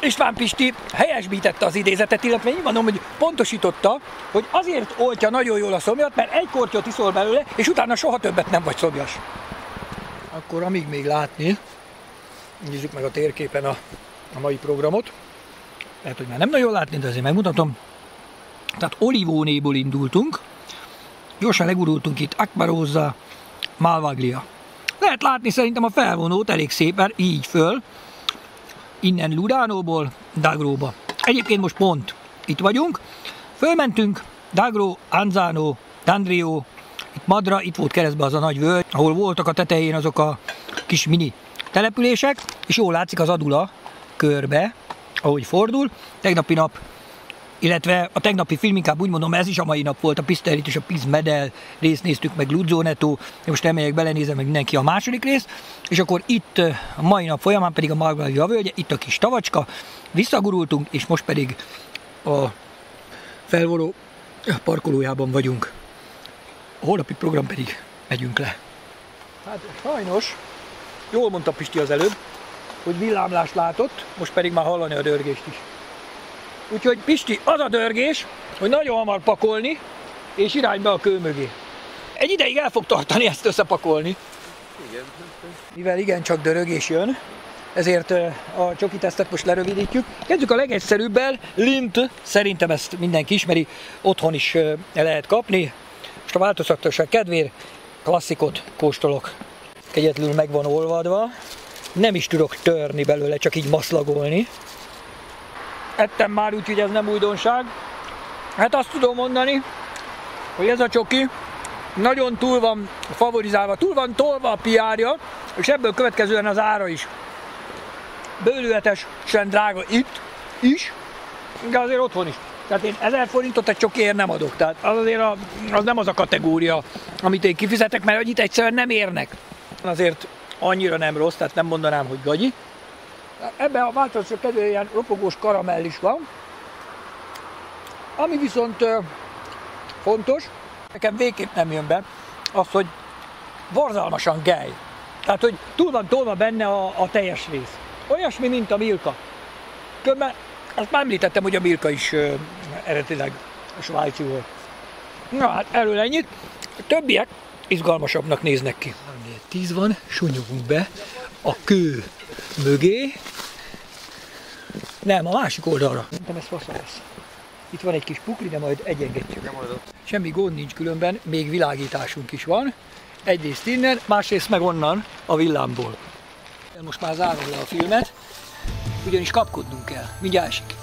István Pisti helyesbítette az idézetet, illetve én mondom, hogy pontosította, hogy azért oltja nagyon jól a szomjat, mert egy kortyot iszol belőle, és utána soha többet nem vagy szomjas. Akkor amíg még látni, nézzük meg a térképen a mai programot. Lehet, hogy már nem nagyon látni, de azért megmutatom. Tehát Olivonéból indultunk. Gyorsan legurultunk itt Acquarossa, Malvaglia. Lehet látni szerintem a felvonót elég szépen, így föl. Innen Lugánóból Dagróba. Egyébként most pont itt vagyunk. Fölmentünk Dagro, Anzano, Dandrio, itt Madra, itt volt keresztbe az a nagy völgy, ahol voltak a tetején azok a kis mini települések, és jól látszik az Adula körbe, ahogy fordul. Tegnapi nap, illetve a tegnapi film, inkább úgy mondom, ez is a mai nap volt, a Piszterit és a Pizmedel részt néztük, meg Lugánó tó, most elmegyek belenézem meg mindenki a második részt, és akkor itt a mai nap folyamán pedig a Malvaglia völgye, itt a kis tavacska, visszagurultunk, és most pedig a felvonó parkolójában vagyunk. A holnapi program pedig megyünk le. Hát sajnos, jól mondta Pisti az előbb, hogy villámlást látott, most pedig már hallani a dörgést is. Úgyhogy Pisti, az a dörgés, hogy nagyon hamar pakolni, és irány be a kő mögé. Egy ideig el fog tartani ezt összepakolni. Igen. Mivel igencsak dörögés jön, ezért a csoki tesztet most lerövidítjük. Kezdjük a legegyszerűbbel, lint, szerintem ezt mindenki ismeri, otthon is lehet kapni. Most a változatosság kedvéért klasszikot kóstolok. Kegyetlenül meg van olvadva, nem is tudok törni belőle, csak így maszlagolni. Ettem már, úgyhogy ez nem újdonság. Hát azt tudom mondani, hogy ez a csoki nagyon túl van favorizálva, túl van tolva a PR-ja, és ebből következően az ára is. Bőlületesen drága itt is, de azért otthon is. Tehát én 1000 forintot egy csokiért nem adok. Tehát az azért az nem az a kategória, amit én kifizetek, mert itt egyszerűen nem érnek. Azért annyira nem rossz, tehát nem mondanám, hogy gagyi. Ebben a változatosság kedvéért ilyen ropogós karamell is van. Ami viszont fontos, nekem végképp nem jön be az, hogy borzalmasan gej. Tehát, hogy túl van tolva benne a teljes rész. Olyasmi, mint a Milka. Különben azt már említettem, hogy a Milka is eredetileg a svájci volt. Na hát, erről ennyit. A többiek izgalmasabbnak néznek ki. 10 van, sunyogunk be a kő mögé. Nem, a másik oldalra. Szerintem ez fasza lesz. Itt van egy kis pukli, de majd egyengetjük. Semmi gond nincs különben, még világításunk is van. Egyrészt innen, másrészt meg onnan a villámból. Most már zárom le a filmet, ugyanis kapkodnunk kell. Mindjárt esik.